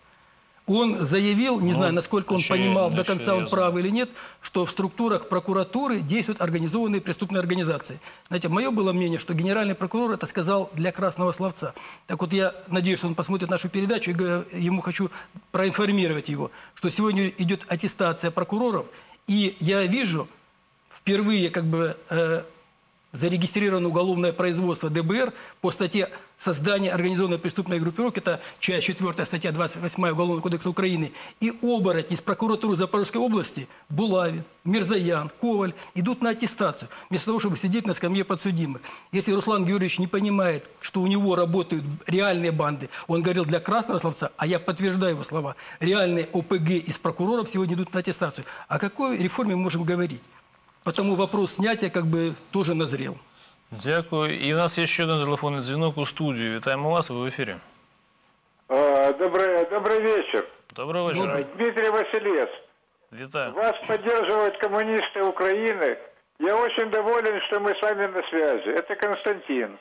Он заявил, не знаю, насколько он понимал, до конца он прав или нет, что в структурах прокуратуры действуют организованные преступные организации. Знаете, мое было мнение, что генеральный прокурор это сказал для красного словца. Так вот, я надеюсь, что он посмотрит нашу передачу, и ему хочу проинформировать его, что сегодня идет аттестация прокуроров, и я вижу впервые как бы э, зарегистрировано уголовное производство ДБР по статье создания организованной преступной группировки, это часть четвёртая, статья двадцать восьмая Уголовного кодекса Украины, и оборотни из прокуратуры Запорожской области, Булавин, Мирзоян, Коваль, идут на аттестацию, вместо того, чтобы сидеть на скамье подсудимых. Если Руслан Георгиевич не понимает, что у него работают реальные банды, он говорил для красного словца, а я подтверждаю его слова, реальные ОПГ из прокуроров сегодня идут на аттестацию. О какой реформе мы можем говорить? Тому вопрос снятия как бы тоже назрел. Дякую. И у нас есть еще один телефонный звонок у студии. Витаем вас, вы в эфире. Добрый, добрый вечер. Доброго вечера. Добрый. Дмитрий Василец. Витаю. Вас поддерживают коммунисты Украины. Я очень доволен, что мы с вами на связи. Это Константин.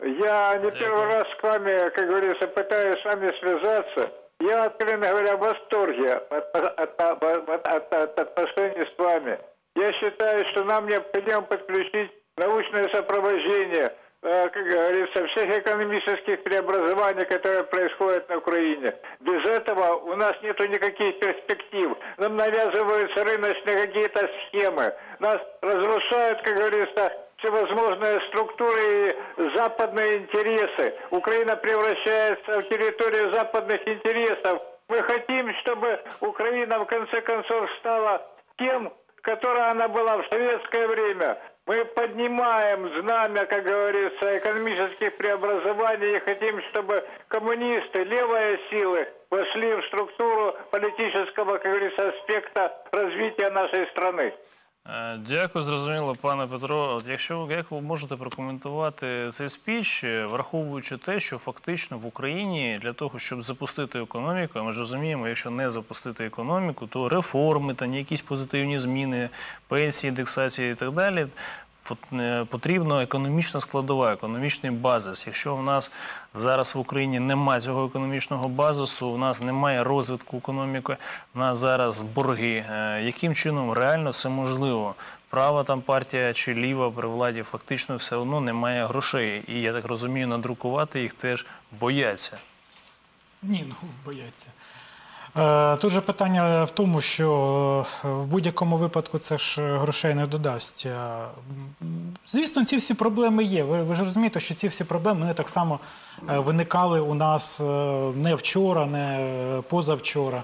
Я не Дякую. Первый раз к вами, как говорится, пытаюсь с вами связаться. Я, откровенно говоря, в восторге от, от, от, от, от, от отношений с вами. Я считаю, что нам необходимо подключить научное сопровождение, как говорится, всех экономических преобразований, которые происходят на Украине. Без этого у нас нет никаких перспектив. Нам навязываются рыночные какие-то схемы. Нас разрушают, как говорится, всевозможные структуры и западные интересы. Украина превращается в территорию западных интересов. Мы хотим, чтобы Украина в конце концов стала тем, которая она была в советское время, Мы поднимаем знамя, как говорится, экономических преобразований и хотим, чтобы коммунисты, левые силы вошли в структуру политического, как говорится, аспекта развития нашей страны. Дякую, зрозуміло, пане Петро. Якщо, як ви можете прокоментувати цей спіч, враховуючи те, що фактично в Україні для того, щоб запустити економіку, а ми ж розуміємо, якщо не запустити економіку, то реформи, та якісь позитивні зміни, пенсії, індексації і так далі, потрібна економічна складова, економічний базис. Якщо в нас зараз в Україні немає цього економічного базису, в нас немає розвитку економіки, в нас зараз борги, яким чином реально це можливо? Права там партія чи ліва при владі фактично все одно немає грошей. І, я так розумію, надрукувати їх теж бояться. Ні, ну, бояться. Тут же питання в тому, що в будь-якому випадку це ж грошей не додасть. Звісно, ці всі проблеми є. Ви, ви ж розумієте, що ці всі проблеми вони так само виникали у нас не вчора, не позавчора.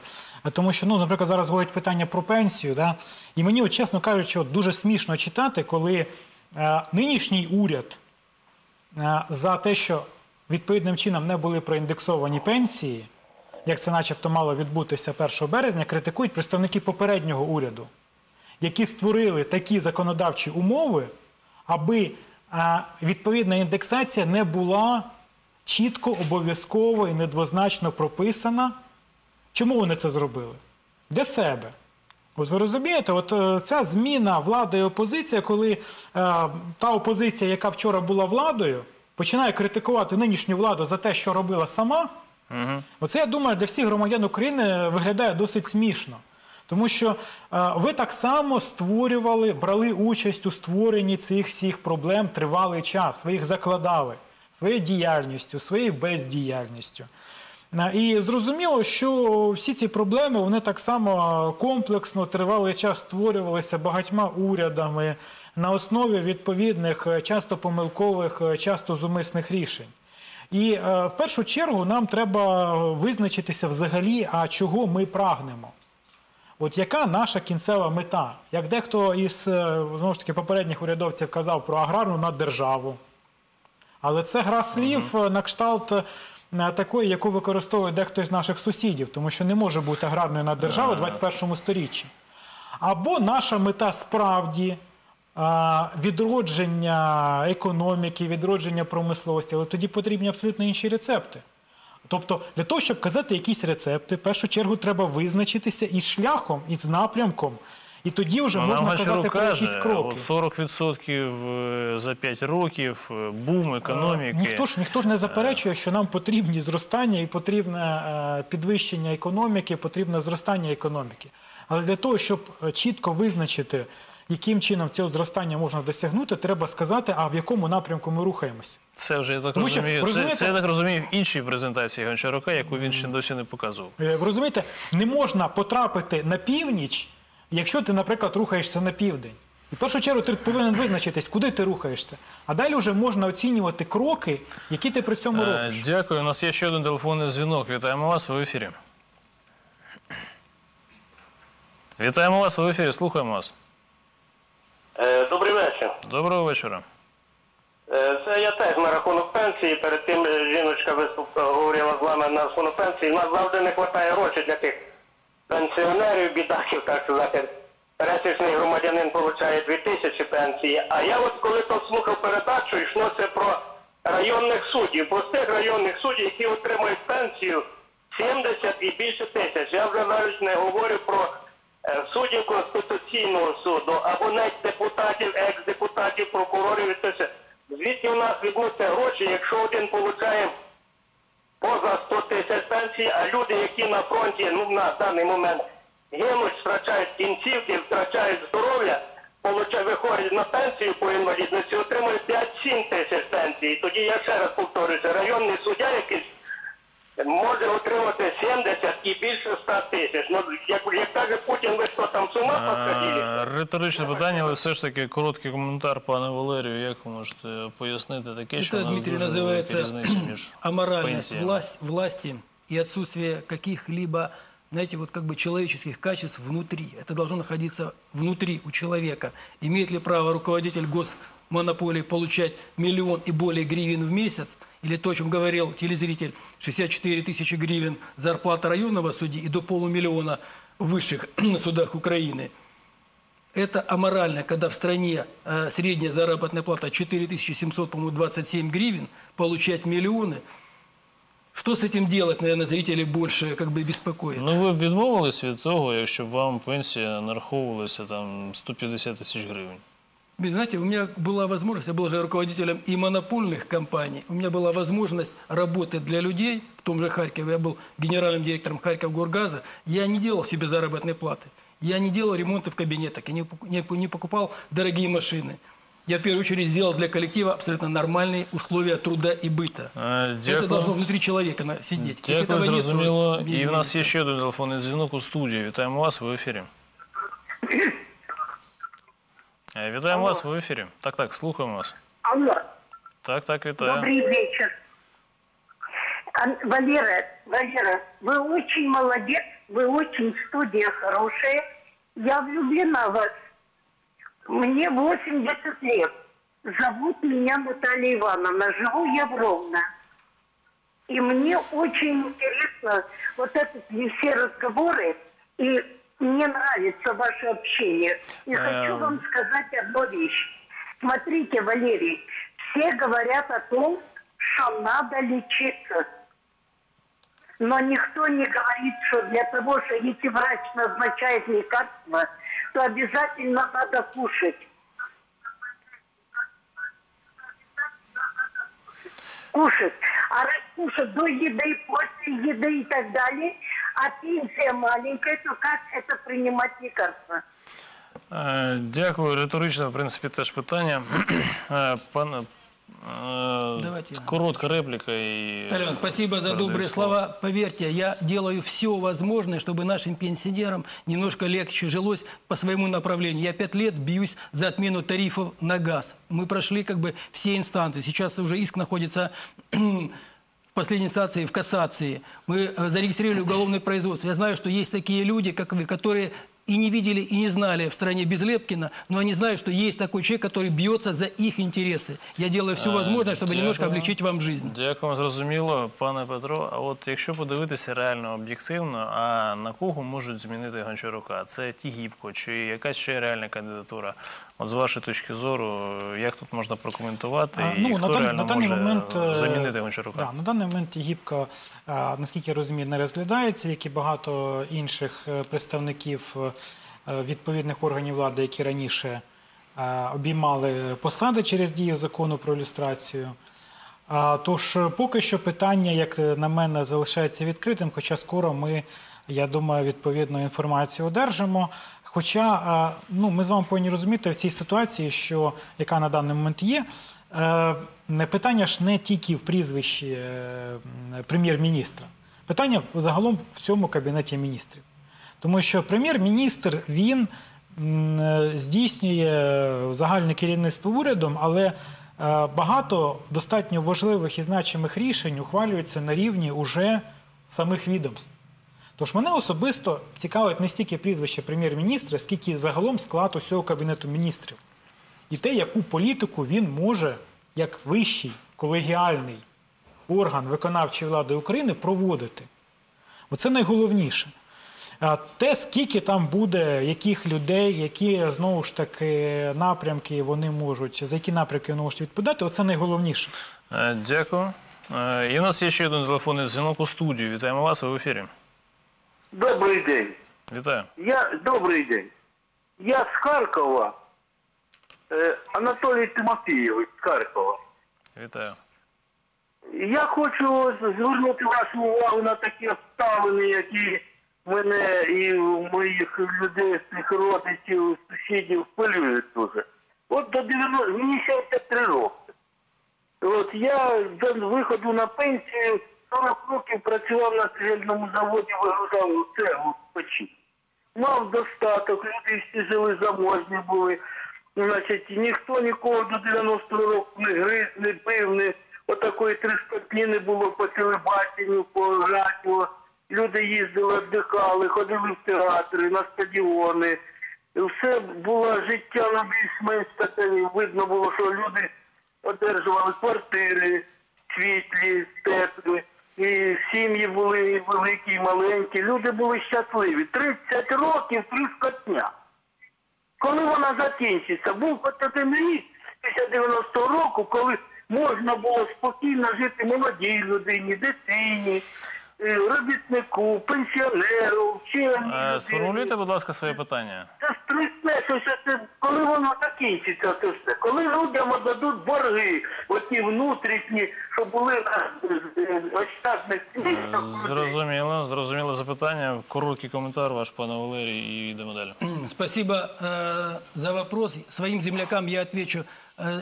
Тому що, ну, наприклад, зараз говорять питання про пенсію, да? І мені, от, чесно кажучи, от, дуже смішно читати, коли нинішній уряд за те, що відповідним чином не були проіндексовані пенсії, як це начебто мало відбутися першого березня, критикують представники попереднього уряду, які створили такі законодавчі умови, аби відповідна індексація не була чітко, обов'язково і недвозначно прописана. Чому вони це зробили? Для себе. Ось ви розумієте, от ця зміна влади і опозиції, коли та опозиція, яка вчора була владою, починає критикувати нинішню владу за те, що робила сама, оце, я думаю, для всіх громадян України виглядає досить смішно. Тому що ви так само створювали, брали участь у створенні цих всіх проблем тривалий час. Ви їх закладали своєю діяльністю, своєю бездіяльністю. І зрозуміло, що всі ці проблеми, вони так само комплексно тривалий час створювалися багатьма урядами на основі відповідних, часто помилкових, часто зумисних рішень. І в першу чергу нам треба визначитися взагалі, а чого ми прагнемо. От яка наша кінцева мета? Як дехто із, знову ж таки, попередніх урядовців казав про аграрну наддержаву. Але це гра слів [S2] Mm-hmm. [S1] На кшталт такої, яку використовує дехто із наших сусідів, тому що не може бути аграрної наддержави в двадцять першому сторіччі. Або наша мета справді – відродження економіки, відродження промисловості, але тоді потрібні абсолютно інші рецепти. Тобто, для того, щоб казати якісь рецепти, в першу чергу треба визначитися із шляхом, із напрямком, і тоді вже можна казати про якісь кроки. сорок відсотків за п'ять років, бум економіки. Ніхто ж, ніхто ж не заперечує, що нам потрібні зростання і потрібне підвищення економіки, потрібне зростання економіки. Але для того, щоб чітко визначити, яким чином цього зростання можна досягнути, треба сказати, а в якому напрямку ми рухаємося. Це вже, я так розумію, це, я так розумію, в іншій презентації Гончарука, яку він ще досі не показував. Розумієте, не можна потрапити на північ, якщо ти, наприклад, рухаєшся на південь. І в першу чергу ти повинен визначитись, куди ти рухаєшся. А далі вже можна оцінювати кроки, які ти при цьому робиш. Дякую. У нас є ще один телефонний дзвінок. Вітаємо вас, ви в ефірі. Вітаємо вас, ви в ефірі, слухаємо вас. Добрий вечір. Доброго вечора. Це я теж на рахунок пенсії. Перед тим жіночка говорила з вами на рахунок пенсії. У нас завжди не вистачає грошей для тих пенсіонерів, бідаків, так сказати. Пересічний громадянин отримує дві тисячі пенсії. А я от коли то слухав передачу, йшлося про районних суддів, простих районних суддів, які отримують пенсію сімдесят і більше тисяч. Я вже навіть не говорю про суддів Конституційного суду, або навіть депутатів, екс-депутатів, прокурорів і все. Звідки в нас візьмуться гроші, якщо один отримує поза сто тисяч пенсій, а люди, які на фронті, ну, на даний момент гинуть, втрачають кінцівки, втрачають здоров'я, виходять на пенсію по інвалідності, отримують п'ять-сім тисяч пенсій. Тоді я ще раз повторюся, районний суддя якийсь може отримати сімдесят і більше ста тисяч. Ну, як каже Путін, ви що, там з ума посходили? Риторичне питання, але все ж таки короткий коментар, пане Валерію. Як ви можете пояснити таке, що в нас дуже велика різниця між пенсіями? Це, Дмитрій, називається аморальність власті і відсутствие яких-либо знаете, вот как бы человеческих качеств внутри. Это должно находиться внутри у человека. Имеет ли право руководитель госмонополии получать миллион и более гривен в месяц? Или то, о чем говорил телезритель, шестьдесят четыре тысячи гривен зарплата районного судьи и до полумиллиона в высших судах Украины. Это аморально, когда в стране э, средняя заработная плата четыре тысячи семьсот двадцать семь гривен, получать миллионы. Что с этим делать, наверное, зрители больше как бы беспокоит? Ну, вы відмовились від того, якщо б вам пенсия нараховувалася там сто пятьдесят тысяч гривен? Знаете, у меня была возможность, я был же руководителем и монопольных компаний, у меня была возможность работать для людей в том же Харькове, я был генеральным директором Харьковгоргаза, я не делал себе заработной платы, я не делал ремонты в кабинетах, я не покупал дорогие машины. Я, в первую очередь, сделал для коллектива абсолютно нормальные условия труда и быта. Дякую. Это должно внутри человека сидеть. Дякую, зрозуміло. Нет, и у нас еще один телефонный звонок у студии. Вітаємо вас, в эфире. Вітаємо вас, в эфире. Так, так, слухаємо вас. Алло. Так, так, вітаю. Добрый вечер. Валера, Валера, вы очень молодец, вы очень студия хорошая. Я влюблена в вас. Мне восемьдесят лет. Зовут меня Наталья Ивановна. Живу я в Ровно. И мне очень интересно вот эти все разговоры. И мне нравится ваше общение. И хочу вам сказать одну вещь. Смотрите, Валерий, все говорят о том, что надо лечиться. Но никто не говорит, что для того, что если врач назначает лекарства, то обязательно надо кушать. Кушать. А раз кушать до еды, после еды и так далее, а пенсия маленькая, то как это принимать лекарства? Дякую. Риторично, в принципе, теж питання. Пане... Давайте. Короткая реплика. И... Толян, спасибо за добрые слова. слова. Поверьте, я делаю все возможное, чтобы нашим пенсионерам немножко легче жилось по своему направлению. Я пять лет бьюсь за отмену тарифов на газ. Мы прошли как бы все инстанции. Сейчас уже иск находится в последней инстанции, в кассации. Мы зарегистрировали уголовное производство. Я знаю, что есть такие люди, как вы, которые... и не видели, и не знали в стране Безлепкина, но они знают, что есть такой человек, который бьется за их интересы. Я делаю все возможное, чтобы немножко облегчить вам жизнь. Дякую, зрозуміло, пане Петро. А от якщо подивитися реально об'єктивно, а на кого можуть змінити Гончарука? Це Тігіпко чи якась ще реальна кандидатура? От з вашої точки зору, як тут можна прокоментувати а, ну, і хто на реально на може момент, замінити Гончарука? Да, на даний момент Тігіпко, наскільки я розумію, не розглядається, як і багато інших представників відповідних органів влади, які раніше обіймали посади через дію закону про люстрацію. Тож поки що питання, як на мене, залишається відкритим, хоча скоро ми, я думаю, відповідну інформацію одержимо. Хоча ну, ми з вами повинні розуміти в цій ситуації, що, яка на даний момент є, питання ж не тільки в прізвищі прем'єр-міністра. Питання загалом в цьому Кабінеті міністрів. Тому що прем'єр-міністр, він здійснює загальне керівництво урядом, але багато достатньо важливих і значимих рішень ухвалюється на рівні уже самих відомств. Тож мене особисто цікавить не стільки прізвище прем'єр-міністра, скільки загалом склад усього Кабінету міністрів. І те, яку політику він може, як вищий колегіальний орган виконавчої влади України, проводити. Бо це найголовніше. Те, скільки там буде, яких людей, які, знову ж таки, напрямки вони можуть, за які напрямки вони можуть відповідати, оце найголовніше. Дякую. І у нас є ще один телефонний дзвінок у студію. Вітаємо вас, ви в ефірі. Добрый день. Витаю. Я добрый день. Я с Харькова. Э, Анатолий Тимофеевич с Харькова. Витаю. Я хочу звернути вашу увагу на такі обставини, які мене і моїх людей, своїх родичів, сусідів хвилюють дуже. От до дев'яносто, мені шістдесят три роки. От я до виходу на пенсію сорок років працював на цегельному заводі, вигружав цеглу в печі. Мав достаток, люди всі жили, заможні були. Значить, ніхто нікого до дев'яносто років не гриз, не пив, не отакої трискотні не було по телебаченню, по радіо. люди їздили, віддихали, ходили в театри, на стадіони. Все було життя на більш-менш таке, видно було, що люди одержували квартири, світлі, теплі, і сім'ї були і великі, і маленькі. Люди були щасливі. тридцять років тріскотня. Коли вона закінчиться? Був хоч один рік після дев'яностого року, коли можна було спокійно жити молодій людині, дитині, робітнику, пенсіонеру, вченому. Е, сформулюйте, будь ласка, своє питання. Це стресне, що це, коли воно закінчиться, це все. Коли людям дадуть борги, оті внутрішні, що були ощадних. Е, зрозуміло, зрозуміло запитання. Короткий коментар ваш, пане Валерій, і йдемо далі. Спасибо э, за вопрос. Своим землякам я отвечу.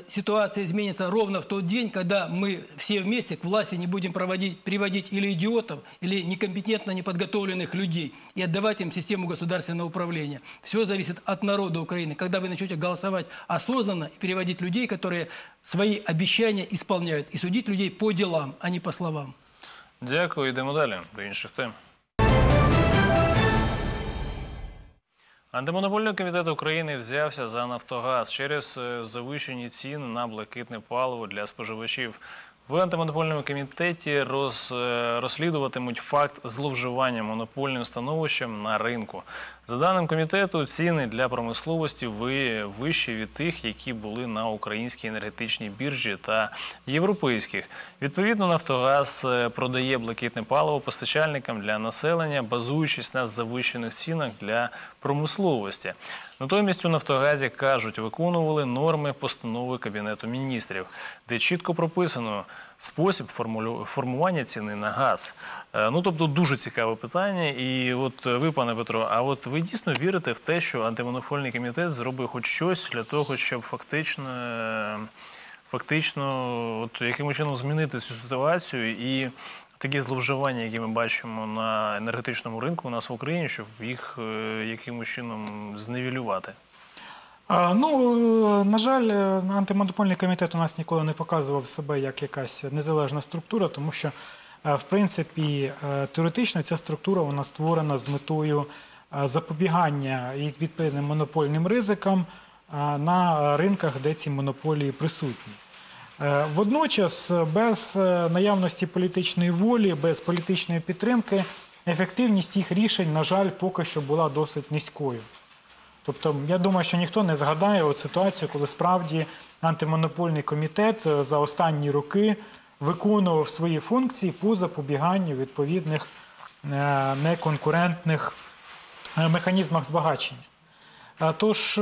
Ситуация изменится ровно в тот день, когда мы все вместе к власти не будем проводить, приводить или идиотов, или некомпетентно неподготовленных людей и отдавать им систему государственного управления. Все зависит от народа Украины. Когда вы начнете голосовать осознанно и переводить людей, которые свои обещания исполняют, и судить людей по делам, а не по словам. Дякую, йдемо далі до інших тем. Антимонопольний комітет України взявся за «Нафтогаз» через завищені ціни на блакитне паливо для споживачів. В Антимонопольному комітеті роз, розслідуватимуть факт зловживання монопольним становищем на ринку. За даним комітету, ціни для промисловості вищі від тих, які були на українській енергетичній біржі та європейських. Відповідно, «Нафтогаз» продає блакитне паливо постачальникам для населення, базуючись на завищених цінах для промисловості. Натомість у «Нафтогазі», кажуть, виконували норми постанови Кабінету міністрів, де чітко прописано спосіб формування ціни на газ. Ну, тобто, дуже цікаве питання. І от ви, пане Петро, а от ви дійсно вірите в те, що антимонопольний комітет зробив хоч щось для того, щоб фактично, фактично от, яким чином змінити цю ситуацію і такі зловживання, які ми бачимо на енергетичному ринку у нас в Україні, щоб їх яким чином зневілювати? Ну, на жаль, антимонопольний комітет у нас ніколи не показував себе як якась незалежна структура, тому що, в принципі, теоретично ця структура у нас створена з метою запобігання відповідним монопольним ризикам на ринках, де ці монополії присутні. Водночас, без наявності політичної волі, без політичної підтримки, ефективність їх рішень, на жаль, поки що була досить низькою. Тобто, я думаю, що ніхто не згадає от ситуацію, коли справді антимонопольний комітет за останні роки виконував свої функції по запобіганню відповідних неконкурентних механізмах збагачення. Тож,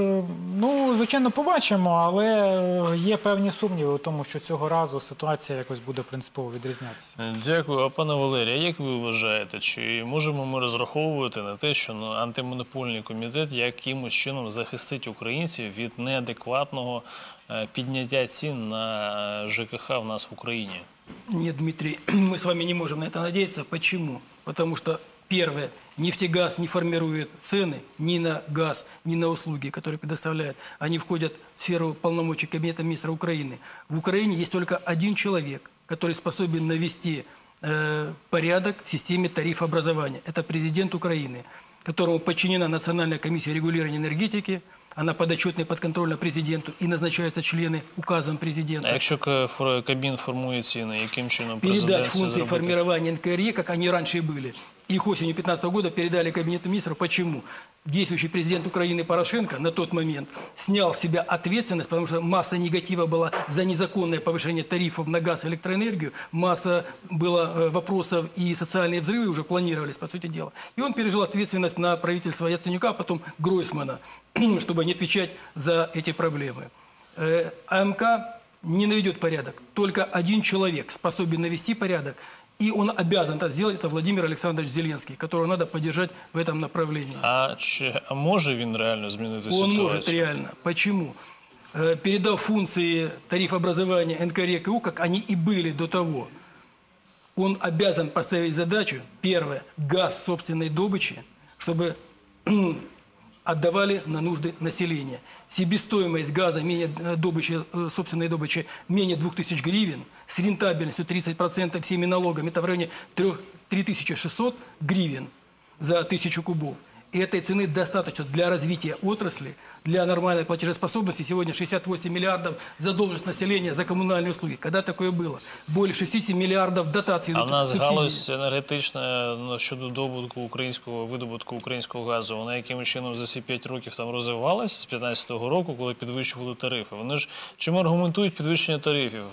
ну, звичайно, побачимо, але є певні сумніви у тому, що цього разу ситуація якось буде принципово відрізнятися. Дякую. А пане Валерію, як ви вважаєте, чи можемо ми розраховувати на те, що антимонопольний комітет якимось чином захистить українців від неадекватного підняття цін на ЖКХ в нас в Україні? Ні, Дмитрій, ми з вами не можемо на це надіятися. Чому? Тому що первое. Нефтегаз не формирует цены ни на газ, ни на услуги, которые предоставляют. Они входят в сферу полномочий Кабинета министра Украины. В Украине есть только один человек, который способен навести э, порядок в системе тарифообразования. Это президент Украины, которому подчинена Национальная комиссия регулирования энергетики. Она подотчетна и подконтрольна президенту, и назначаются члены указом президента. А если Кабмин формует цены, каким чином президент? Передать функции формирования НКРЕ, как они раньше были. Их осенью две тысячи пятнадцатого года передали Кабинету министров. Почему? Действующий президент Украины Порошенко на тот момент снял с себя ответственность, потому что масса негатива была за незаконное повышение тарифов на газ и электроэнергию, масса было вопросов, и социальные взрывы уже планировались, по сути дела. И он пережил ответственность на правительство Яценюка, а потом Гройсмана, чтобы не отвечать за эти проблемы. АМК не наведет порядок. Только один человек способен навести порядок. И он обязан это сделать, это Владимир Александрович Зеленский, которого надо поддержать в этом направлении. А, че, а может он реально изменить эту ситуацию? Он может реально. Почему? Передав функции тарифообразования эн ка эр е ка у, как они и были до того, он обязан поставить задачу, первое, газ собственной добычи, чтобы отдавали на нужды населения. Себестоимость газа, менее добычи, собственной добычи менее двух тысяч гривен, с рентабельностью тридцать процентов всеми налогами, это в районе три тысячи шестьсот гривен за тысячу кубов. И этой цены достаточно для развития отрасли, для нормальной платежеспособности. Сегодня шестьдесят восемь миллиардов задолженность населения за коммунальные услуги. Когда такое было? Более шестидесяти миллиардов дотаций. А у нас галузь енергетична щодо добутку українського, видобутку українського газу, вона яким чином за ці п'ять років там розвивалась з п'ятнадцятого року, коли підвищували тарифи. Вони ж чим аргументують підвищення тарифів?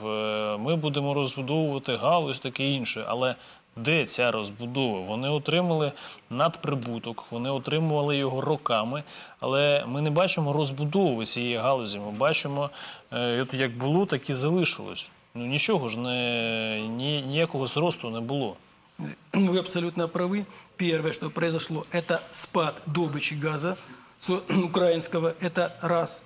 Ми будемо розбудовувати галузь, таке інше, але... Де ця розбудова? Вони отримали надприбуток, вони отримували його роками, але ми не бачимо розбудови цієї галузі, ми бачимо, як було, так і залишилось. Ну, нічого ж, ніякого зросту не було. Ви абсолютно праві. Перше, що відбувалося, це спад добичі газу українського, це раз.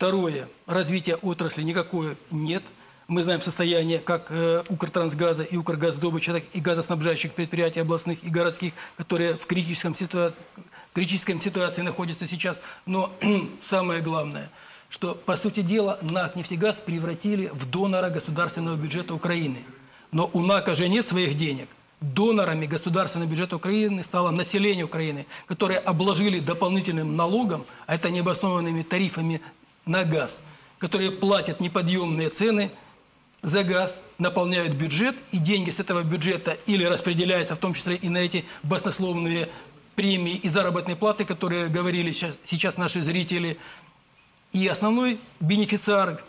Друге, розвиття отраслі ніякого немає. Мы знаем состояние как Укртрансгаза и Укргаздобыча, так и газоснабжающих предприятий областных и городских, которые в критическом ситуа... критической ситуации находятся сейчас. Но самое главное, что, по сути дела, НАК «Нефтегаз» превратили в донора государственного бюджета Украины. Но у НАКа же нет своих денег. Донорами государственного бюджета Украины стало население Украины, которое обложили дополнительным налогом, а это необоснованными тарифами на газ, которые платят неподъемные цены за газ, наполняют бюджет, и деньги с этого бюджета или распределяются, в том числе и на эти баснословные премии и заработные платы, которые говорили сейчас наши зрители. И основной бенефициар,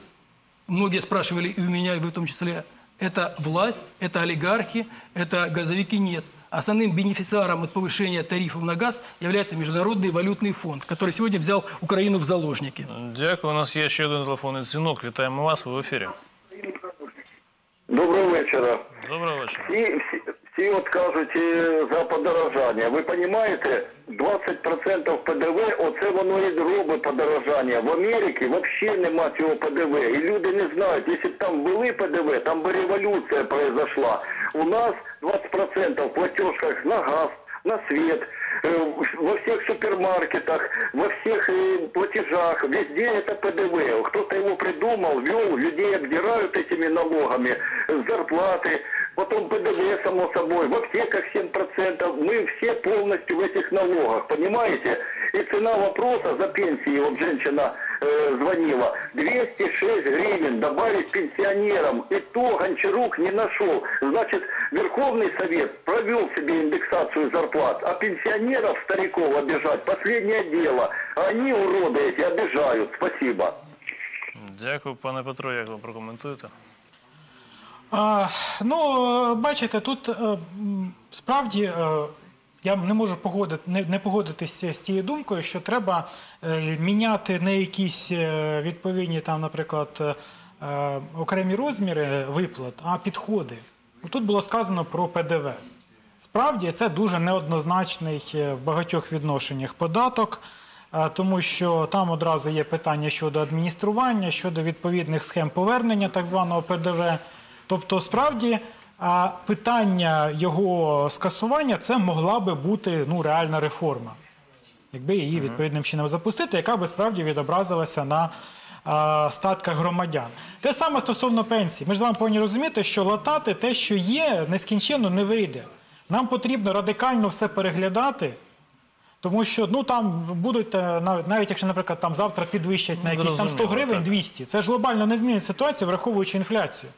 многие спрашивали и у меня, и вы в том числе, это власть, это олигархи, это газовики. Нет. Основным бенефициаром от повышения тарифов на газ является Международный валютный фонд, который сегодня взял Украину в заложники. Дякую. У нас есть еще один телефонный звонок. Вітаємо вас, ви в эфире. Доброго вечора. Доброго вечора. Всі, всі, всі от кажуть за подорожання. Ви розумієте, двадцять відсотків П Д В, оце воно і робить подорожання. В Америці взагалі нема цього П Д В. І люди не знають, якщо б там були П Д В, там би революція пройшла. У нас двадцять відсотків в платежках на газ, на світ, во всех супермаркетах, во всех платежах, везде это П Д В. Кто-то его придумал, ввел, людей обдирают этими налогами, зарплаты, потом П Д В, само собой, в аптеках семь процентов. Мы все полностью в этих налогах, понимаете? И цена вопроса за пенсии, вот женщина э, звонила, двести шесть гривен добавить пенсионерам. И то Гончарук не нашел. Значит, Верховный Совет провел себе индексацию зарплат, а пенсионеров, стариков обижать — последнее дело. А они, уроды эти, обижают. Спасибо. Дякую, пане Петро, як ви прокоментуєте? А, ну, бачите, тут справді... Я не можу погодити, не, не погодитися з тією думкою, що треба е, міняти не якісь е, відповідні, там, наприклад, е, окремі розміри виплат, а підходи. Тут було сказано про П Д В. Справді, це дуже неоднозначний в багатьох відношеннях податок, е, тому що там одразу є питання щодо адміністрування, щодо відповідних схем повернення так званого П Д В. Тобто, справді... А питання його скасування – це могла би бути, ну, реальна реформа, якби її відповідним чином запустити, яка би справді відобразилася на а, статках громадян. Те саме стосовно пенсій. Ми ж з вами повинні розуміти, що латати те, що є, нескінченно не вийде. Нам потрібно радикально все переглядати, тому що, ну, там будуть, навіть, навіть якщо, наприклад, там завтра підвищать на якісь там сто гривень, двісті. Це ж глобально не змінить ситуацію, враховуючи інфляцію.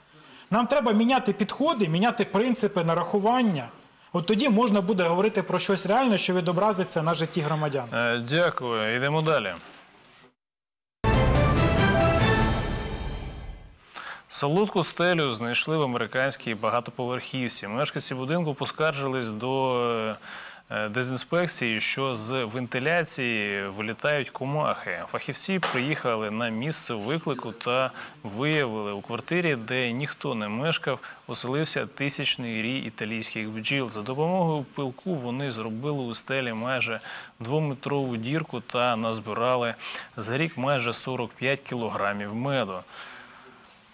Нам треба міняти підходи, міняти принципи нарахування. От тоді можна буде говорити про щось реальне, що відобразиться на житті громадян. Дякую. Йдемо далі. Солодку стелю знайшли в американській багатоповерхівці. Мешканці будинку поскаржились до... дезінспекції, що з вентиляції вилітають комахи. Фахівці приїхали на місце виклику та виявили, у квартирі, де ніхто не мешкав, оселився тисячний рій італійських бджіл. За допомогою пилку вони зробили у стелі майже двометрову дірку та назбирали за рік майже сорок п'ять кілограмів меду.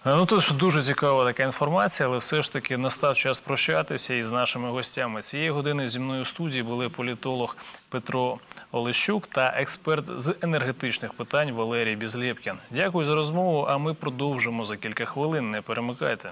Ну, тут дуже цікава така інформація, але все ж таки настав час прощатися із нашими гостями. Цієї години зі мною у студії були політолог Петро Олещук та експерт з енергетичних питань Валерій Безлепкін. Дякую за розмову, а ми продовжимо за кілька хвилин. Не перемикайте.